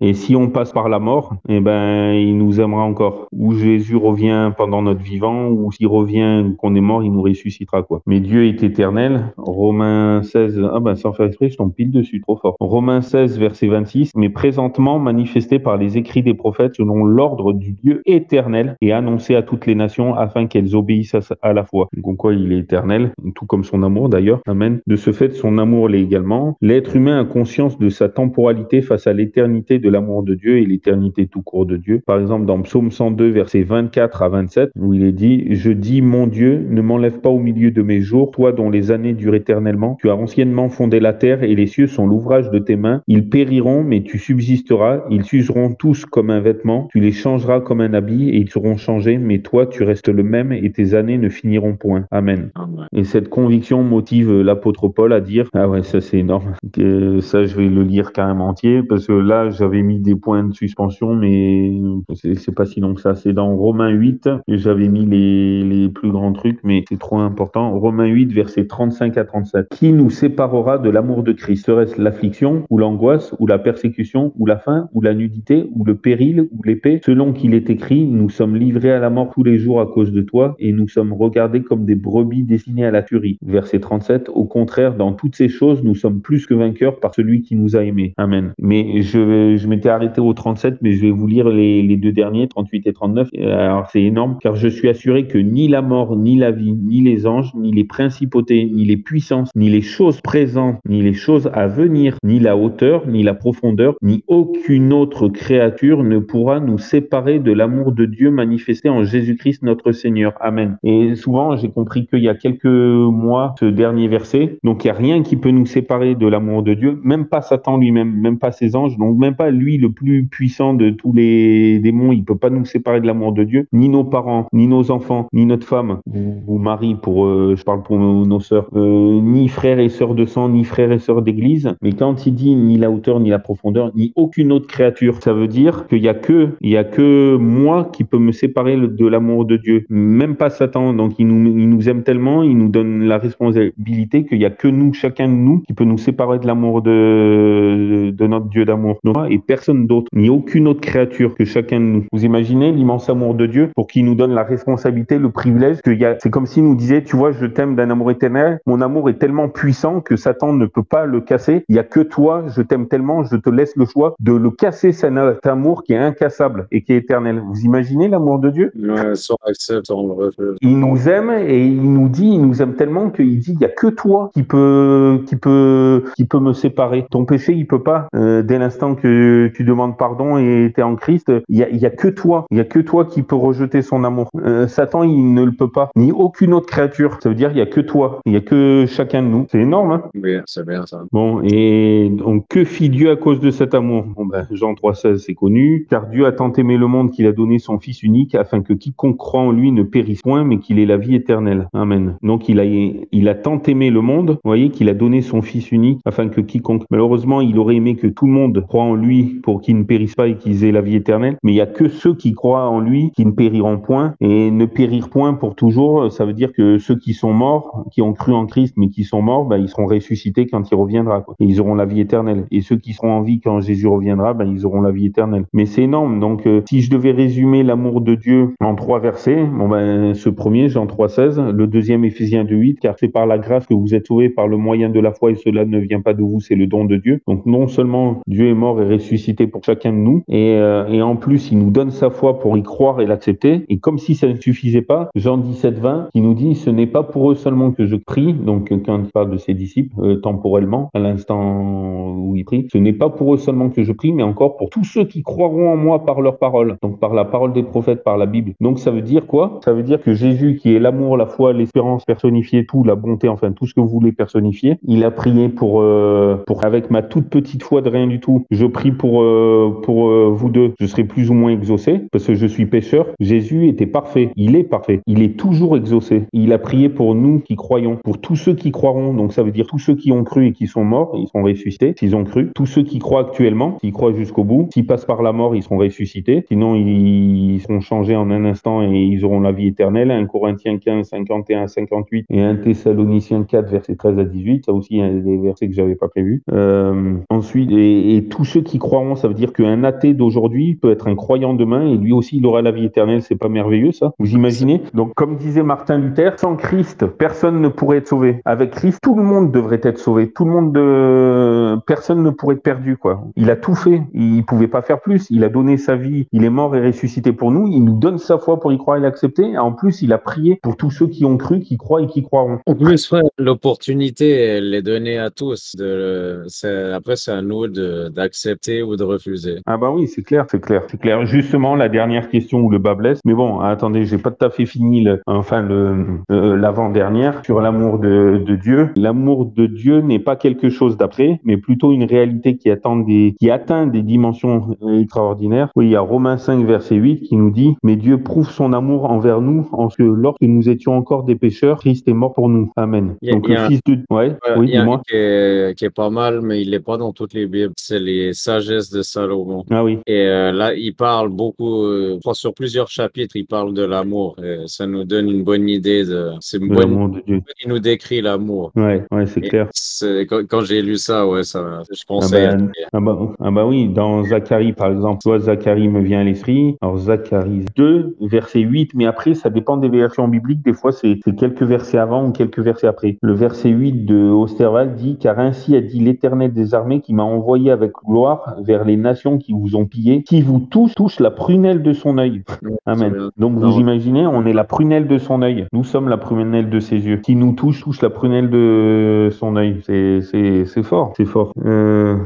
Et si on passe par la mort, eh ben, il nous aimera encore. Ou Jésus revient pendant notre vivant, ou s'il revient qu'on est mort, il nous ressuscitera, quoi. Mais Dieu est éternel. Romains seize, ah ben, sans faire exprès, je tombe pile dessus, trop fort. Romains seize, verset vingt-six. Mais présentement manifesté par les écrits des prophètes selon l'ordre du Dieu éternel et annoncé à toutes les nations afin qu'elles obéissent à la foi. Donc, en quoi il est éternel, tout comme son amour d'ailleurs. Amen. De ce fait, son amour l'est également. L'être humain a conscience de sa temporalité face à l'éternité de l'amour de Dieu et l'éternité tout court de Dieu. Par exemple, dans Psaume cent deux, versets vingt-quatre à vingt-sept, où il est dit « Je dis, mon Dieu, ne m'enlève pas au milieu de mes jours, toi dont les années durent éternellement. Tu as anciennement fondé la terre et les cieux sont l'ouvrage de tes mains. Ils périront, mais tu subsisteras. Ils s'useront tous comme un vêtement. Tu les changeras comme un habit et ils seront changés, mais toi, tu restes le même et tes années ne finiront point. » Amen. Amen. Et cette conviction motive l'apôtre Paul à dire, ah ouais, ça c'est énorme. Et ça, je vais le lire carrément entier parce que là, j'avais mis des points de suspension, mais c'est pas si long que ça. C'est dans Romains huit, j'avais mis les, les plus grands trucs, mais c'est trop important. Romains huit, versets trente-cinq à trente-sept. Qui nous séparera de l'amour de Christ? Serait-ce l'affliction ou l'angoisse ou la persécution ou la faim ou la nudité ou le péril ou l'épée? Selon qu'il est écrit, nous sommes livrés à la mort tous les jours à cause de toi et nous sommes regardés comme des brebis destinées à la tuerie. Verset trente-sept. Au contraire, dans toutes ces choses, nous sommes plus que vainqueurs par celui qui nous a aimés. Amen. Mais je, je m'étais arrêté au trente-sept, mais je vais vous lire les, les deux derniers, trente-huit et trente-neuf. Alors, c'est énorme, car je suis assuré que ni la mort, ni la vie, ni les anges, ni les principautés, ni les puissances, ni les choses présentes, ni les choses à venir, ni la hauteur, ni la profondeur, ni aucune autre créature ne pourra nous séparer de l'amour de Dieu manifesté en Jésus-Christ notre Seigneur. Amen. Et souvent, j'ai compris qu'il y a quelques mois, ce dernier verset, donc il n'y a rien qui peut nous séparer de l'amour de Dieu, même pas Satan lui-même, même pas ses anges, donc même pas lui le plus puissant de tous les démons, il ne peut pas nous séparer de l'amour de Dieu, ni nos parents, ni nos enfants, ni notre femme, ou mari, pour, euh, je parle pour nos, nos sœurs, euh, ni frères et sœurs de sang, ni frères et sœurs d'église, mais quand il dit ni la hauteur, ni la profondeur, ni aucune autre créature, ça veut dire qu'il n'y a que, il n'y a que moi qui peut me séparer de l'amour de Dieu, même pas Satan, donc il nous, il nous aime tellement, il nous donne la responsabilité qu'il n'y a que nous, chacun de nous, qui peut nous séparer de l'amour de, de notre Dieu d'amour. Donc, et personne d'autre, ni aucune autre créature que chacun de nous. Vous imaginez l'immense amour de Dieu pour qu'il nous donne la responsabilité, le privilège qu'il y a. C'est comme s'il nous disait, tu vois, je t'aime d'un amour éternel, mon amour est tellement puissant que Satan ne peut pas le casser, il n'y a que toi, je t'aime tellement, je te laisse le choix de le casser, cet amour qui est incassable et qui est éternel. Vous imaginez l'amour de Dieu? Ouais, sans accès, sans refus. Il nous aime et il nous dit, il nous aime tellement qu'il dit, il n'y a que toi qui peut, qui peut, qui peut me séparer. Ton péché, il peut pas. Euh, dès l'instant que tu demandes pardon et tu es en Christ, il n'y a, il y a que toi. Il n'y a que toi qui peut rejeter son amour. Euh, Satan, il ne le peut pas. Ni aucune autre créature. Ça veut dire, il n'y a que toi. Il n'y a que chacun de nous. C'est énorme, hein? Oui, c'est bien ça. Bon, et donc, que fit Dieu à cause de cet amour? Bon, ben, Jean trois seize, c'est connu. Car Dieu a tant aimé le monde qu'il a donné son Fils unique, afin que quiconque croit en lui ne périsse point, mais qu'il ait la vie éternelle. Amen. Donc il a, il a tant aimé le monde, vous voyez, qu'il a donné son Fils unique, afin que quiconque... Malheureusement, il aurait aimé que tout le monde croit en lui pour qu'il ne périsse pas et qu'ils aient la vie éternelle, mais il n'y a que ceux qui croient en lui qui ne périront point, et ne périr point pour toujours, ça veut dire que ceux qui sont morts, qui ont cru en Christ, mais qui sont morts, bah, ils seront ressuscités quand il reviendra, quoi. Et ils auront la vie éternelle. Et ceux qui seront en vie quand Jésus reviendra, bah, ils auront la vie éternelle. Mais c'est énorme. Donc, euh, si je devais résumer l'amour de Dieu en trois versets, bon ben, ce premier, Jean trois seize, le deuxième, Éphésiens deux huit, car c'est par la grâce que vous êtes sauvés par le moyen de la foi, et cela ne vient pas de vous, c'est le don de Dieu. Donc, non seulement Dieu est mort et ressuscité pour chacun de nous, et, euh, et en plus, il nous donne sa foi pour y croire et l'accepter. Et comme si ça ne suffisait pas, Jean dix-sept vingt, qui nous dit, ce n'est pas pour eux seulement que je prie, donc quand il parle de ses disciples, euh, temporellement, à l'instant où il prie, ce n'est pas pour eux seulement que je prie, mais encore pour tous ceux qui croiront en moi par leur parole, donc par la parole des prophètes, par la Bible. Donc ça veut dire quoi? Ça veut dire que Jésus, qui est l'amour, la foi, l'espérance personnifiée, tout, la bonté, enfin tout ce que vous voulez personnifier, il a prié pour, euh, pour avec ma toute petite foi de rien du tout, je prie pour, euh, pour euh, vous deux, je serai plus ou moins exaucé, parce que je suis pécheur. Jésus était parfait, il est parfait, il est toujours exaucé. Il a prié pour nous qui croyons, pour tous ceux qui croiront, donc ça veut dire tous ceux qui ont cru et qui sont morts, ils sont ressuscités, s'ils ont cru, tous ceux qui croient actuellement, s'ils croient jusqu'au bout, s'ils passent par la mort, ils seront ressuscités, sinon ils seront changés en un instant et ils auront la vie éternelle. un Corinthiens quinze, cinquante et un à cinquante-huit et un Thessaloniciens quatre, versets treize à dix-huit, ça aussi un des versets que j'avais pas prévu. Euh, ensuite, et, et tous ceux qui croiront, ça veut dire qu'un athée d'aujourd'hui peut être un croyant demain et lui aussi il aura la vie éternelle, c'est pas merveilleux ça? Vous imaginez? Donc comme disait Martin Luther, sans Christ, personne ne pourrait être sauvé. Avec Christ, tout le monde devrait être sauvé, tout le monde de... personne ne pourrait être perdu, quoi. Il a tout fait, il pouvait pas faire plus, il a donné sa vie, il est mort et ressuscité pour nous, il nous donne sa foi pour y croire et l'accepter, en plus il a prié pour tous ceux qui ont cru, qui croient et qui croiront. En plus, frère, l'opportunité, elle est donnée à tous, de... c'est... après c'est à nous de... d'accepter ou de refuser. Ah bah oui, c'est clair, c'est clair, c'est clair. Justement, la dernière question où le bas blesse, mais bon, attendez, j'ai pas tout à fait fini le... enfin le... Euh, l'avant-dernière, sur l'amour de, de Dieu. L'amour de Dieu n'est pas quelque chose d'après, mais plutôt une réalité qui atteint des, qui atteint des dimensions extraordinaires. Oui, il y a Romains cinq, verset huit qui nous dit « Mais Dieu prouve son amour envers nous en ce que lorsque nous étions encore des pécheurs, Christ est mort pour nous. » Amen. Il y a, donc il y a, le Fils de Dieu... Ouais, euh, oui, dis-moi. Qui est, qui est pas mal, mais il n'est pas dans toutes les Bibles. C'est les sagesses de Salomon. Ah oui. Et euh, là, il parle beaucoup, euh, sur plusieurs chapitres, il parle de l'amour. Et ça nous donne une bonne idée de... C'est une bonne... l'amour de Dieu. Il nous décrit l'amour. Ouais, ouais, c'est et clair. C'est... Quand j'ai lu ça, ouais, ça, je conseille. Ah bah, à... ah bah, ah bah oui, dans Zacharie, par exemple, toi, Zacharie me vient à l'esprit. Alors, Zacharie deux, verset huit, mais après, ça dépend des versions bibliques. Des fois, c'est, c'est quelques versets avant ou quelques versets après. Le verset huit de Osterwald dit « Car ainsi a dit l'Éternel des armées qui m'a envoyé avec gloire vers les nations qui vous ont pillé, qui vous touche, touche la prunelle de son œil. » Amen. Donc, vous non. imaginez, on est la prunelle de son œil. Nous sommes la prunelle de ses yeux. Qui nous touche, touche la prunelle de son œil. C'est, c'est, c'est fort, c'est fort. Euh,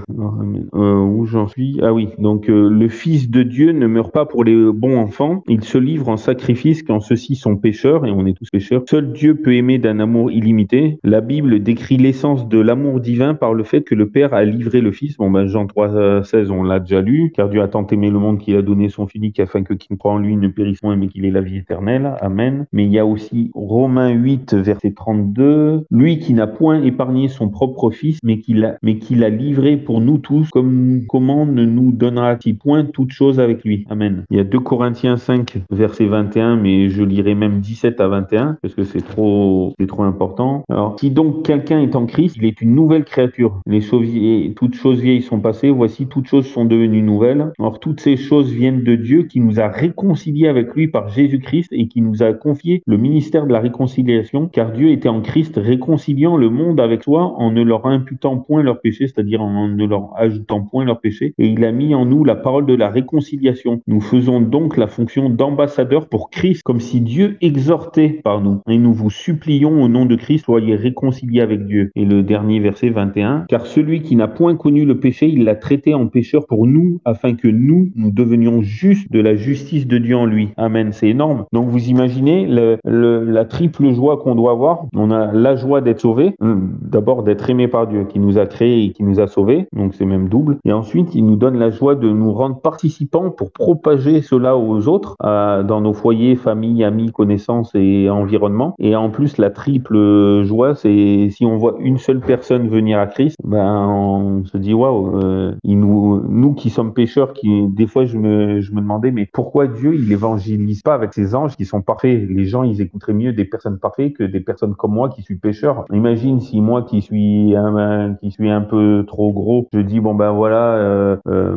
euh, où j'en suis? Ah oui, donc euh, le Fils de Dieu ne meurt pas pour les bons enfants. Il se livre en sacrifice quand ceux-ci sont pécheurs, et on est tous pécheurs. Seul Dieu peut aimer d'un amour illimité. La Bible décrit l'essence de l'amour divin par le fait que le Père a livré le Fils. Bon ben Jean trois seize, on l'a déjà lu. Car Dieu a tant aimé le monde qu'il a donné son Fils unique afin que qui croit en lui ne périsse point mais qu'il ait la vie éternelle. Amen. Mais il y a aussi Romains huit, verset trente-deux, lui qui n'a point épargné son propre Fils, mais qui l'a, mais qui l'a livré pour nous tous, comme, comment ne nous donnera-t-il point toutes choses avec lui? Amen. Il y a deux Corinthiens cinq, verset vingt et un, mais je lirai même dix-sept à vingt et un, parce que c'est trop, c'est trop important. Alors, si donc quelqu'un est en Christ, il est une nouvelle créature. Les choses vieilles, toutes choses vieilles sont passées, voici toutes choses sont devenues nouvelles. Or, toutes ces choses viennent de Dieu qui nous a réconciliés avec lui par Jésus-Christ et qui nous a confié le ministère de la réconciliation, car Dieu était en Christ réconciliant le monde avec soi en ne leur imputant point leur péché, c'est-à-dire en ne leur ajoutant point leur péché, et il a mis en nous la parole de la réconciliation. Nous faisons donc la fonction d'ambassadeurs pour Christ, comme si Dieu exhortait par nous. Et nous vous supplions au nom de Christ, soyez réconciliés avec Dieu. Et le dernier verset vingt et un, car celui qui n'a point connu le péché, il l'a traité en pécheur pour nous, afin que nous, nous devenions justes de la justice de Dieu en lui. Amen, c'est énorme. Donc vous imaginez le, le, la triple joie qu'on doit avoir. On a la joie d'être sauvé, d'abord d'être aimé par Dieu qui nous a créés, et qui nous a sauvés, donc c'est même double. Et ensuite, il nous donne la joie de nous rendre participants pour propager cela aux autres, à, dans nos foyers, familles, amis, connaissances et environnement. Et en plus, la triple joie, c'est si on voit une seule personne venir à Christ, ben on se dit waouh, il nous, nous qui sommes pécheurs, qui des fois je me, je me demandais mais pourquoi Dieu il évangélise pas avec ses anges qui sont parfaits? Les gens ils écouteraient mieux des personnes parfaites que des personnes comme moi qui suis pécheur. Imagine si moi qui suis un, qui suis un peu trop gros, je dis bon ben voilà, euh, euh,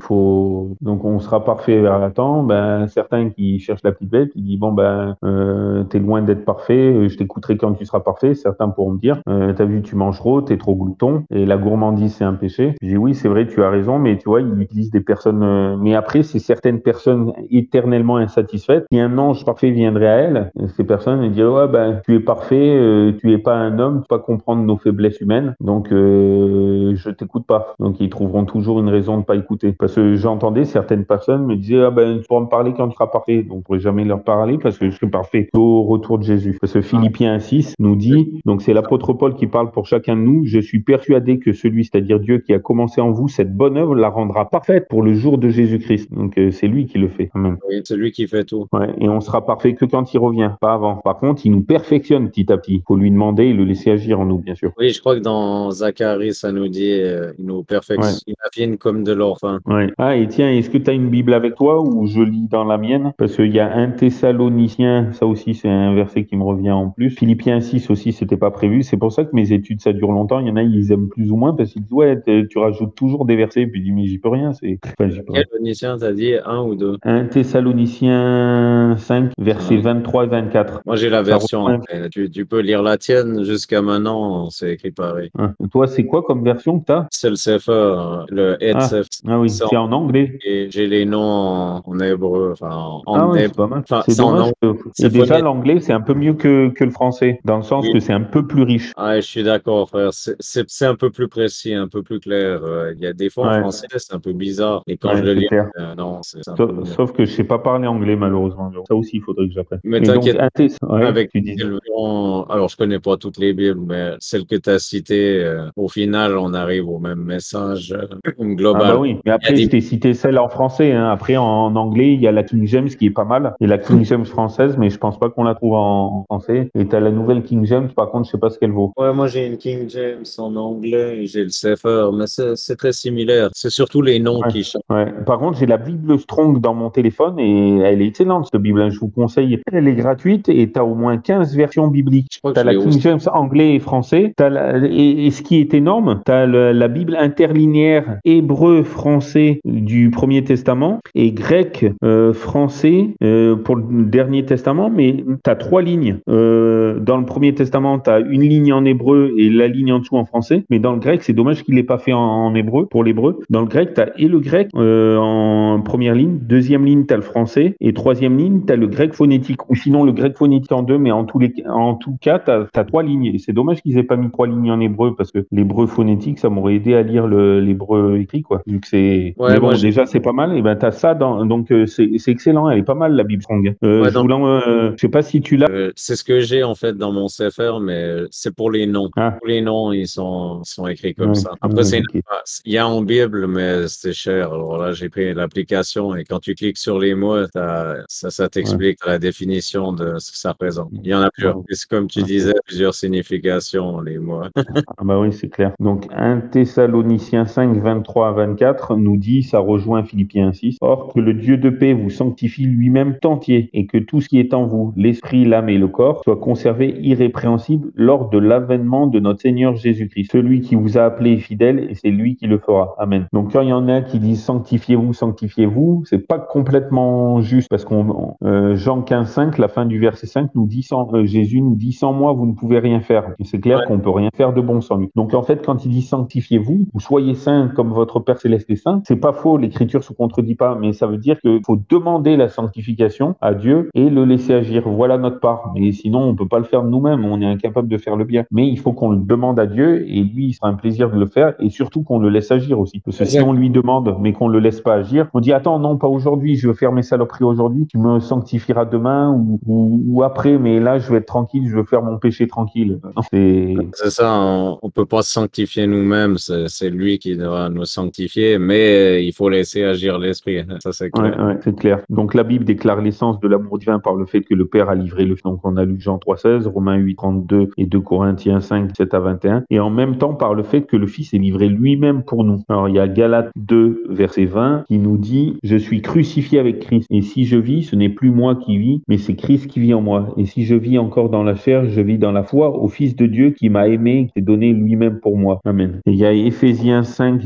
faut donc on sera parfait vers la temps. Ben certains qui cherchent la petite bête, ils disent bon ben euh, t'es loin d'être parfait, je t'écouterai quand tu seras parfait. Certains pourront me dire euh, t'as vu tu manges trop, t'es trop glouton et la gourmandise c'est un péché. Je dis oui c'est vrai tu as raison, mais tu vois il utilise des personnes. Euh, mais après c'est certaines personnes éternellement insatisfaites. Si un ange parfait viendrait à elle, ces personnes elles diraient ouais ben tu es parfait, euh, tu es pas un homme, tu peux pas comprendre nos faiblesses humaines, donc euh, je t'écoute pas. Donc ils trouveront toujours une raison de pas écouter. Parce que j'entendais certaines personnes me disaient ah ben tu pourras me parler quand tu seras parfait. Donc on pourrait jamais leur parler parce que je serai parfait au retour de Jésus. Parce que Philippiens six nous dit, donc c'est l'apôtre Paul qui parle pour chacun de nous, je suis persuadé que celui, c'est-à-dire Dieu qui a commencé en vous cette bonne œuvre, la rendra parfaite pour le jour de Jésus-Christ. Donc euh, c'est lui qui le fait. Amen. Oui, c'est lui qui fait tout. Ouais, et on sera parfait que quand il revient, pas avant. Par contre, il nous perfectionne petit à petit. Il faut lui demander et le laisser agir en nous, bien sûr. Oui, je crois que dans Zacharie, ça nous dit euh, il nous perfectionne, ouais. Il affine comme de l'or fin. Ouais. Ah, et tiens, est-ce que tu as une Bible avec toi ou je lis dans la mienne? Parce qu'il y a un Thessalonicien, ça aussi c'est un verset qui me revient en plus. Philippiens six aussi, c'était pas prévu. C'est pour ça que mes études, ça dure longtemps. Il y en a, ils aiment plus ou moins parce qu'ils disent ouais, tu rajoutes toujours des versets et puis ils disent mais j'y peux rien. C'est... Enfin, j'y peux rien. Thessalonicien, t'as dit un ou deux? Un Thessalonicien cinq, versets ah. vingt-trois à vingt-quatre. Moi j'ai la version. Tu, tu peux lire la tienne jusqu'à maintenant, c'est écrit pareil. Ah. Toi, c'est quoi comme version que t'as? C'est le C F E, le H C F. Ah. ah oui, c'est, c'est en, en anglais. Et j'ai les noms en, en hébreu, enfin en, en ah ouais, hébreu. C'est pas mal. Enfin, c'est dommage. Que... C'est déjà bon... l'anglais, c'est un peu mieux que, que le français, dans le sens oui. que c'est un peu plus riche. Ah, je suis d'accord, frère. C'est, c'est, c'est un peu plus précis, un peu plus clair. Il y a des fois en ouais. français, c'est un peu bizarre. Et quand ouais, je le lis, euh, non, c'est un sauf, peu sauf que je sais pas parler anglais, malheureusement. Ça aussi, il faudrait que j'apprenne. Mais et t'inquiète, donc, t- ouais, avec tu dis. Le... Alors, je connais pas toutes les Bibles, mais celle que tu as citée, euh, au final, on arrive au même message euh, global. Ah bah oui, mais après, des... je t'ai cité celle en français. Hein. Après, en, en anglais, il y a la King James qui est pas mal. Et la King James française, mais je pense pas qu'on la trouve en, en français. Et t'as la nouvelle King James, par contre, je sais pas ce qu'elle vaut. Ouais, moi, j'ai une King James en anglais et j'ai le C F R, mais c'est, c'est très similaire. C'est surtout les noms ouais, qui changent. Ouais. Par contre, j'ai la Bible Strong dans mon téléphone et elle est excellente, cette Bible. Je vous conseille. Elle est gratuite et t'as au moins quinze versions bibliques. T'as la King aussi. James anglais et français. T'as la, et, et ce qui est énorme, t'as la, la Bible interlinéaire hébreu français du Premier Testament et grec euh, français euh, pour le Dernier Testament, mais t'as trois lignes. Euh, dans le Premier Testament, t'as une ligne en hébreu et la ligne en dessous en français, mais dans le grec, c'est dommage qu'il l'ait pas fait en, en hébreu, pour l'hébreu. Dans le grec, t'as et le grec euh, en première ligne, deuxième ligne, t'as le français et troisième ligne, t'as le grec phonétique, ou sinon le grec phonétique en deux, mais en tous les en tout cas, t'as, t'as trois lignes. Et c'est dommage qu'ils aient pas mis trois lignes en hébreu parce que l'hébreu phonétique, ça m'aurait aidé à lire le, l'hébreu écrit, quoi. Vu que c'est, ouais, mais bon, moi, déjà, c'est pas mal. Et ben, t'as ça dans, donc, euh, c'est, c'est excellent. Elle est pas mal, la Bible Strong. Euh, ouais, je donc, euh, sais pas si tu l'as. Euh, c'est ce que j'ai, en fait, dans mon C F R, mais c'est pour les noms. Ah. Pour les noms, ils sont, ils sont écrits comme ouais. ça. Après, ouais, c'est, okay. il y a en Bible, mais c'est cher. Alors là, j'ai pris l'application et quand tu cliques sur les mots, ça, ça t'explique ouais. la définition de ce que ça représente. Il y en a plusieurs. Et c'est comme tu disais, plusieurs significations, les mots. Ah bah oui, c'est clair. Donc, un Thessaloniciens cinq, vingt-trois à vingt-quatre nous dit, ça rejoint Philippiens six, or que le Dieu de paix vous sanctifie lui-même entier, et que tout ce qui est en vous, l'esprit, l'âme et le corps, soit conservé irrépréhensible lors de l'avènement de notre Seigneur Jésus-Christ. Celui qui vous a appelé est fidèle, et c'est lui qui le fera. Amen. Donc, quand il y en a qui disent sanctifiez-vous, sanctifiez-vous, c'est pas complètement juste, parce qu'on euh, Jean quinze, cinq, la fin du verset cinq, nous dit sans, euh, Jésus nous dit sans moi vous ne pouvez rien faire. C'est clair ouais. qu'on peut rien faire de bon sans lui. Donc en fait quand il dit sanctifiez-vous ou soyez saints comme votre Père Céleste est saint, c'est pas faux, l'écriture se contredit pas, mais ça veut dire qu'il faut demander la sanctification à Dieu et le laisser agir. Voilà notre part. Mais sinon on peut pas le faire nous-mêmes, on est incapable de faire le bien. Mais il faut qu'on le demande à Dieu et lui il sera un plaisir de le faire et surtout qu'on le laisse agir aussi. Parce que si on lui demande mais qu'on le laisse pas agir, on dit attends non pas aujourd'hui, je veux faire mes saloperies aujourd'hui, tu me sanctifieras demain ou, ou, ou après, mais là je vais être tranquille, je veux faire mon péché tranquille. C'est, c'est ça, on, on peut pas se sanctifier nous. nous-mêmes, c'est lui qui devra nous sanctifier, mais il faut laisser agir l'Esprit. Ça, c'est clair. Ouais, ouais, c'est clair. Donc, la Bible déclare l'essence de l'amour divin par le fait que le Père a livré le Fils. Donc, on a lu Jean trois seize, Romains huit trente-deux et deux Corinthiens cinq sept à vingt et un. Et en même temps, par le fait que le Fils est livré lui-même pour nous. Alors, il y a Galates deux, verset vingt, qui nous dit « Je suis crucifié avec Christ. Et si je vis, ce n'est plus moi qui vis, mais c'est Christ qui vit en moi. Et si je vis encore dans la chair, je vis dans la foi au Fils de Dieu qui m'a aimé, qui s'est donné lui-même pour moi. » Amen. Et il y a Éphésiens cinq,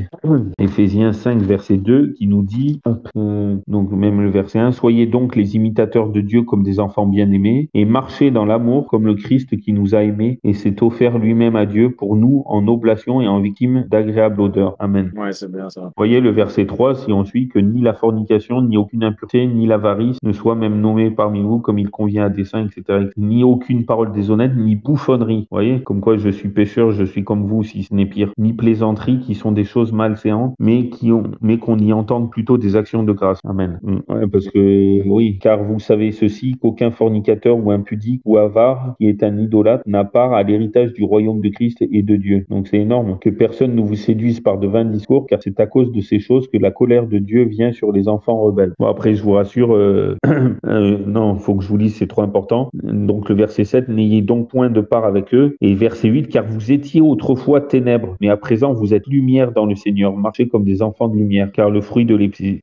verset deux, qui nous dit, euh, donc même le verset un, « Soyez donc les imitateurs de Dieu comme des enfants bien-aimés et marchez dans l'amour comme le Christ qui nous a aimés et s'est offert lui-même à Dieu pour nous en oblation et en victime d'agréable odeur. » Amen. Ouais, c'est bien ça. Vous voyez le verset trois, si on suit, que ni la fornication, ni aucune impureté, ni l'avarice ne soit même nommée parmi vous comme il convient à dessein, et cetera. Ni aucune parole déshonnête, ni bouffonnerie. Vous voyez, comme quoi je suis pécheur, je suis comme vous, si ce n'est pire. Ni plaisanterie, qui sont des choses malséantes, mais qui ont, mais qu'on y entende plutôt des actions de grâce. Amen. Ouais, parce que, oui, car vous savez ceci, qu'aucun fornicateur ou impudique ou avare, qui est un idolâtre, n'a part à l'héritage du royaume de Christ et de Dieu. Donc c'est énorme. Que personne ne vous séduise par de vains discours, car c'est à cause de ces choses que la colère de Dieu vient sur les enfants rebelles. Bon, après, je vous rassure, euh, euh, non, faut que je vous lise, c'est trop important. Donc le verset sept, n'ayez donc point de part avec eux. Et verset huit, car vous étiez autrefois ténèbres, mais à présent vous êtes lumière dans le Seigneur. Marchez comme des enfants de lumière, car le fruit de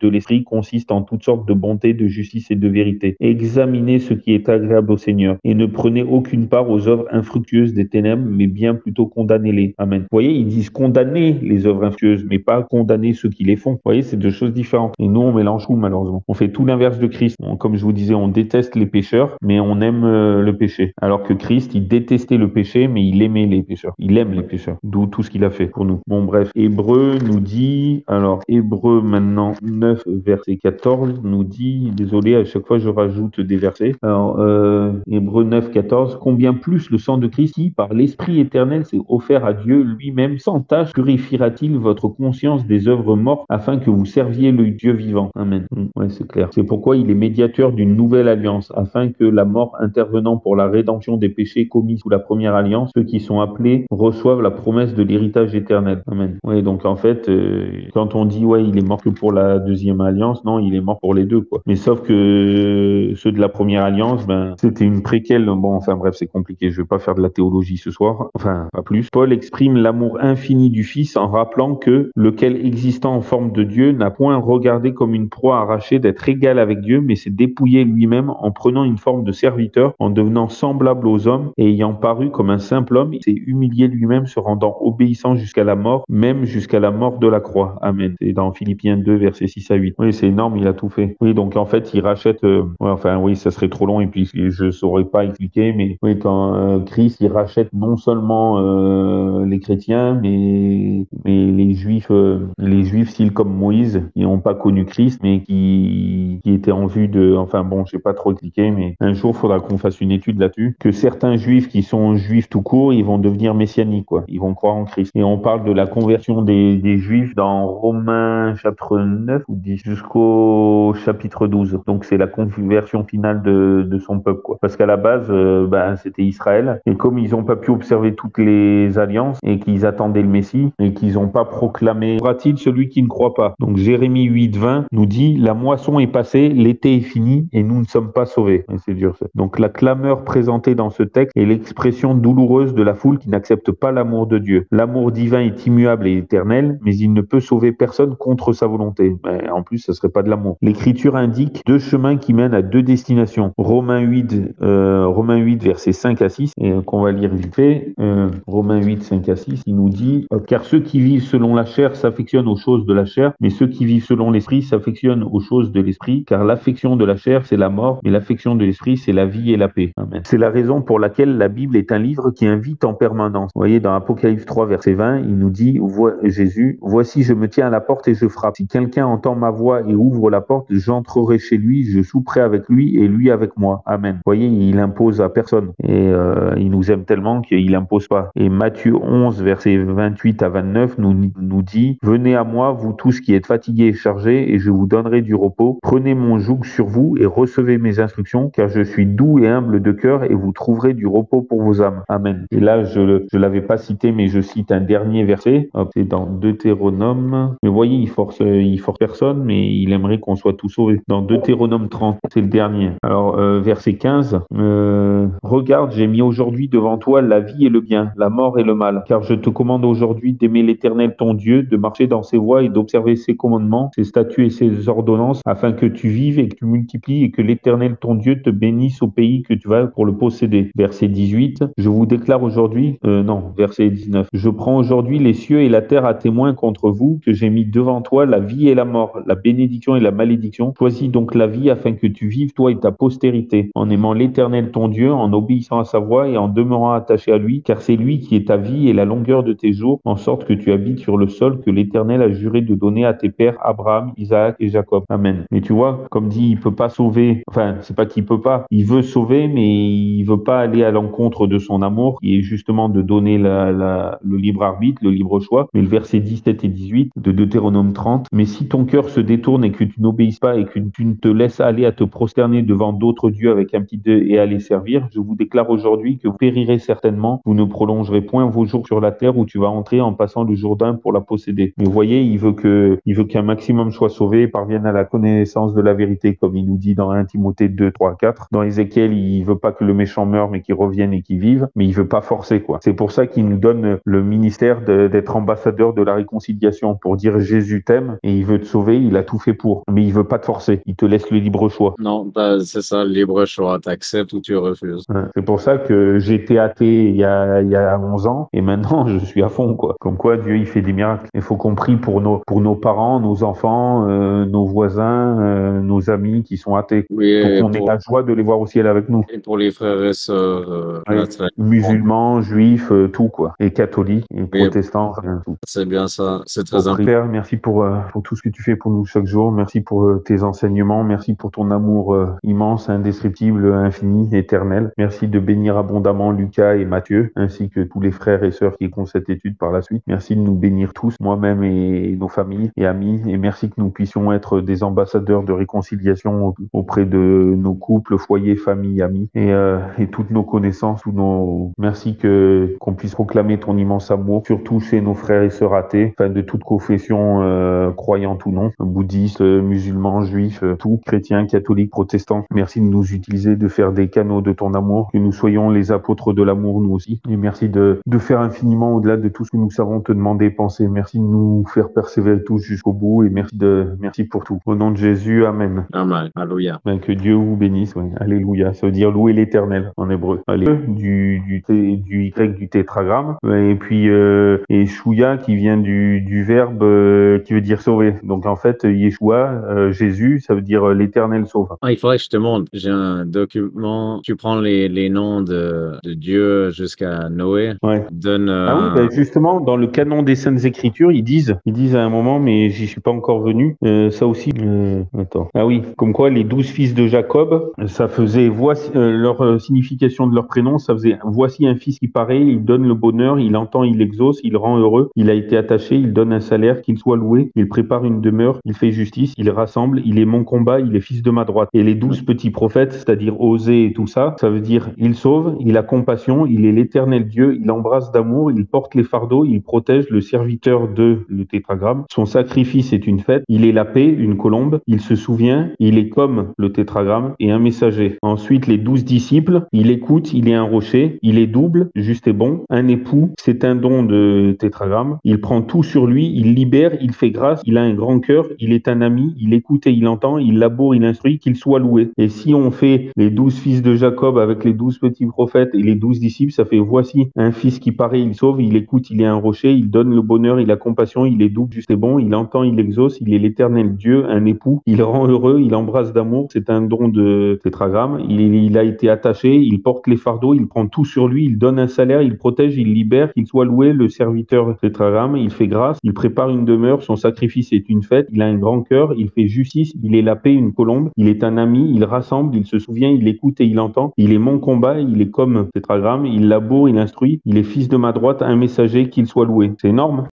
l'esprit consiste en toutes sortes de bonté, de justice et de vérité. Examinez ce qui est agréable au Seigneur, et ne prenez aucune part aux œuvres infructueuses des ténèbres, mais bien plutôt condamnez-les. Amen. Vous voyez, ils disent condamner les œuvres infructueuses, mais pas condamner ceux qui les font. Vous voyez, c'est deux choses différentes. Et nous, on mélange tout, malheureusement. On fait tout l'inverse de Christ. On, comme je vous disais, on déteste les pécheurs, mais on aime euh, le péché. Alors que Christ, il détestait le péché, mais il aimait les pécheurs. Il aime les pécheurs. D'où tout ce qu'il a fait pour nous. Bon, bref. Hébreux nous dit, alors, Hébreux maintenant, neuf, verset quatorze, nous dit, désolé, à chaque fois, je rajoute des versets. Alors, euh, Hébreux neuf, quatorze, combien plus le sang de Christ, qui, par l'Esprit éternel, s'est offert à Dieu lui-même sans tâche, purifiera-t-il votre conscience des œuvres mortes afin que vous serviez le Dieu vivant. Amen. Ouais, c'est clair. C'est pourquoi il est médiateur d'une nouvelle alliance, afin que la mort intervenant pour la rédemption des péchés commis sous la première alliance, ceux qui sont appelés reçoivent la promesse de l'héritage éternel. Amen. Ouais, donc en fait, euh, quand on dit, ouais, il est mort que pour la deuxième alliance, non, il est mort pour les deux, quoi. Mais sauf que ceux de la première alliance, ben, c'était une préquelle. Bon, enfin bref, c'est compliqué. Je vais pas faire de la théologie ce soir. Enfin, pas plus. Paul exprime l'amour infini du Fils en rappelant que lequel existant en forme de Dieu n'a point regardé comme une proie arrachée d'être égal avec Dieu, mais s'est dépouillé lui-même en prenant une forme de serviteur, en devenant semblable aux hommes et ayant paru comme un simple homme, il s'est humilié lui-même, se rendant obéissant jusqu'à la mort, même jusqu'à la mort de la croix. Amen. C'est dans Philippiens deux, versets six à huit. Oui, c'est énorme, il a tout fait. Oui, donc en fait, il rachète, euh, ouais, enfin oui, ça serait trop long et puis je saurais pas expliquer, mais oui, quand euh, Christ, il rachète non seulement euh, les chrétiens, mais, mais les juifs, euh, les juifs, s'ils comme Moïse, qui n'ont pas connu Christ, mais qui, qui étaient en vue de, enfin bon, je n'ai pas trop expliqué, mais un jour, il faudra qu'on fasse une étude là-dessus, que certains juifs qui sont juifs tout court, ils vont devenir messianiques, quoi. Ils vont croire en Christ. Et on parle de la conversion des, des juifs dans Romains chapitre neuf ou dix jusqu'au chapitre douze. Donc, c'est la conversion finale de, de son peuple, quoi. Parce qu'à la base, euh, bah, c'était Israël. Et comme ils n'ont pas pu observer toutes les alliances et qu'ils attendaient le Messie et qu'ils n'ont pas proclamé, sera-t-il celui qui ne croit pas? Donc, Jérémie huit, vingt nous dit, la moisson est passée, l'été est fini et nous ne sommes pas sauvés. Et c'est dur, ça. Donc, la clameur présentée dans ce texte est l'expression douloureuse de la foule qui n'accepte pas l'amour de Dieu. L'amour divin est immuable et éternel, mais il ne peut sauver personne contre sa volonté. Mais en plus, ça serait pas de l'amour. L'Écriture indique deux chemins qui mènent à deux destinations. Romains huit, euh, Romains huit versets cinq à six, et qu'on va lire vite fait. Euh, Romains huit, cinq à six, il nous dit, car ceux qui vivent selon la chair s'affectionnent aux choses de la chair, mais ceux qui vivent selon l'esprit s'affectionnent aux choses de l'esprit, car l'affection de la chair, c'est la mort, mais l'affection de l'esprit, c'est la vie et la paix. Amen. C'est la raison pour laquelle la Bible est un livre qui invite en permanence. Vous voyez, dans Apocalypse trois, verset vingt, il nous dit, Jésus, voici, je me tiens à la porte et je frappe. Si quelqu'un entend ma voix et ouvre la porte, j'entrerai chez lui, je souperai avec lui et lui avec moi. Amen. Vous voyez, il impose à personne. Et euh, il nous aime tellement qu'il n'impose pas. Et Matthieu onze, versets vingt-huit à vingt-neuf nous, nous dit, venez à moi, vous tous qui êtes fatigués et chargés, et je vous donnerai du repos. Prenez mon joug sur vous et recevez mes instructions, car je suis doux et humble de cœur et vous trouverez du repos pour vos âmes. Amen. Et là, je ne l'avais pas cité, mais je cite un dernier verset, hop, c'est dans Deutéronome. Mais vous voyez, il force, il force personne, mais il aimerait qu'on soit tous sauvés. Dans Deutéronome trente, c'est le dernier. Alors, euh, verset quinze. Euh, Regarde, j'ai mis aujourd'hui devant toi la vie et le bien, la mort et le mal. Car je te commande aujourd'hui d'aimer l'Éternel ton Dieu, de marcher dans ses voies et d'observer ses commandements, ses statuts et ses ordonnances, afin que tu vives et que tu multiplies et que l'Éternel ton Dieu te bénisse au pays que tu vas pour le posséder. Verset dix-huit. Je vous déclare aujourd'hui, euh, non, verset dix-neuf. Je prends aujourd'hui les cieux et la terre à témoin contre vous que j'ai mis devant toi la vie et la mort, la bénédiction et la malédiction. Choisis donc la vie afin que tu vives toi et ta postérité, en aimant l'Éternel ton Dieu, en obéissant à sa voix et en demeurant attaché à lui, car c'est lui qui est ta vie et la longueur de tes jours, en sorte que tu habites sur le sol que l'Éternel a juré de donner à tes pères Abraham, Isaac et Jacob. Amen. Mais tu vois, comme dit, il peut pas sauver, enfin, c'est pas qu'il peut pas, il veut sauver, mais il veut pas aller à l'encontre de son amour, qui est justement de donner la, la, le libre arbitre, le libre choix. Mais le verset dix-sept et dix-huit de Deutéronome trente, mais si ton cœur se détourne et que tu n'obéisses pas et que tu ne te laisses aller à te prosterner devant d'autres dieux avec un petit deux et à les servir, je vous déclare aujourd'hui que vous périrez certainement, vous ne prolongerez point vos jours sur la terre où tu vas entrer en passant le Jourdain pour la posséder. Mais vous voyez, il veut que, il veut qu'un maximum soit sauvé et parvienne à la connaissance de la vérité, comme il nous dit dans un Timothée deux, trois, quatre. Dans Ézéchiel, il veut pas que le méchant meure, mais qu'il revienne et qu'il vive, mais il veut pas forcer, quoi. C'est pour ça qu'il nous donne le ministère de, d'être ambassadeur de la réconciliation, pour dire Jésus t'aime et il veut te sauver, il a tout fait pour, mais il veut pas te forcer, il te laisse le libre choix. Non, bah, c'est ça, le libre choix, t'acceptes ou tu refuses. C'est pour ça que j'étais athée il y a, il y a onze ans et maintenant je suis à fond, quoi. Comme quoi Dieu il fait des miracles. Il faut qu'on prie pour nos, pour nos parents, nos enfants, euh, nos voisins, euh, nos amis qui sont athées. Oui, pour qu'on pour... ait la joie de les voir au ciel avec nous. Et pour les frères et sœurs euh, oui, musulmans, juifs, euh, tout quoi. Et catholiques, et oui, protestants, rien, tout. C'est bien ça, c'est très important. Père, merci pour, euh, pour tout ce que tu fais pour nous chaque jour. Merci pour euh, tes enseignements. Merci pour ton amour euh, immense, indescriptible, infini, éternel. Merci de bénir abondamment Lucas et Mathieu, ainsi que tous les frères et sœurs qui font cette étude par la suite. Merci de nous bénir tous, moi-même et nos familles et amis. Et merci que nous puissions être des ambassadeurs de réconciliation auprès de nos couples, foyers, familles, amis et, euh, et toutes nos connaissances. Tous nos... Merci que, qu'on puisse proclamer ton immense amour, surtout chez nos frères et sœurs athées, enfin de toute confession, euh, croyante ou non, bouddhistes, musulmans, juifs, tout, chrétiens, catholiques, protestants. Merci de nous utiliser, de faire des canaux de ton amour, que nous soyons les apôtres de l'amour nous aussi. Et merci de, de faire infiniment au-delà de tout ce que nous savons te demander et penser. Merci de nous faire persévérer tous jusqu'au bout et merci de, merci pour tout. Au nom de Jésus, Amen. Amen. Alléluia. Ben, que Dieu vous bénisse. Ouais. Alléluia. Ça veut dire louer l'Éternel en hébreu. Allez. Du, du, du, du Y du tétragramme. Et puis, euh, et Shouya qui vient du, du verbe euh, qui veut dire sauver. Donc en fait, Yeshua, euh, Jésus, ça veut dire euh, l'Éternel sauve. Ah, il faudrait que je te montre. J'ai un document. Tu prends les, les noms de, de Dieu jusqu'à Noé. Ouais. Donne, euh, ah oui, ben justement, dans le canon des Saintes Écritures, ils disent, ils disent à un moment, mais j'y suis pas encore venu. Euh, ça aussi. Euh, attends. Ah oui. Comme quoi, les douze fils de Jacob, ça faisait voici euh, leur euh, signification de leur prénom. Ça faisait voici un fils qui paraît. Il donne le bonheur. Il entend. Il exauce. Il rend heureux. Il a été attaché. Il donne un salaire. Qu'il soit loué. Il prépare une demeure. Il fait justice. Il rassemble. Il est mon combat. Il est fils de ma droite. Et les douze petits prophètes, c'est-à-dire Osée et tout ça, ça veut dire il sauve. Il a compassion. Il est l'Éternel Dieu. Il embrasse d'amour. Il porte les fardeaux. Il protège le serviteur de le tétragramme. Son sacrifice est une fête. Il est la paix, une colombe. Il se souvient. Il est comme le tétragramme et un messager. Ensuite, les douze disciples. Il écoute. Il est un rocher. Il est double, juste et bon. Un époux. C'est un don de tétragramme. Il prend tout sur lui. Il libère. Il fait grâce. Il a un grand cœur. Il est un ami. Il écoute et il entend. Il laboure. Il instruit. Qu'il soit loué. Et si on fait les douze fils de Jacob avec les douze petits prophètes et les douze disciples, ça fait voici un fils qui paraît. Il sauve. Il écoute. Il est un rocher. Il donne le bonheur. Il a compassion. Il est double, juste et bon. Il entend. Il exauce. Il est l'Éternel Dieu, un époux. Il rend heureux. Il embrasse d'amour. C'est un don de tétragramme. Il, il a été attaché. Il porte les fardeaux. Il prend tout sur lui. Il donne un salaire. Il protège. Il libère. Qu'il soit loué, le serviteur tétragramme. Il fait grâce. Il prépare une demeure. Son sacrifice est une fête. Il a un grand cœur. Il fait justice. Il est la paix, une colombe. Il est un ami. Il rassemble. Il se souvient. Il écoute et il entend. Il est mon combat. Il est comme tétragramme. Il laboure. Il instruit. Il est fils de ma droite. Un messager. Qu'il soit loué. C'est énorme.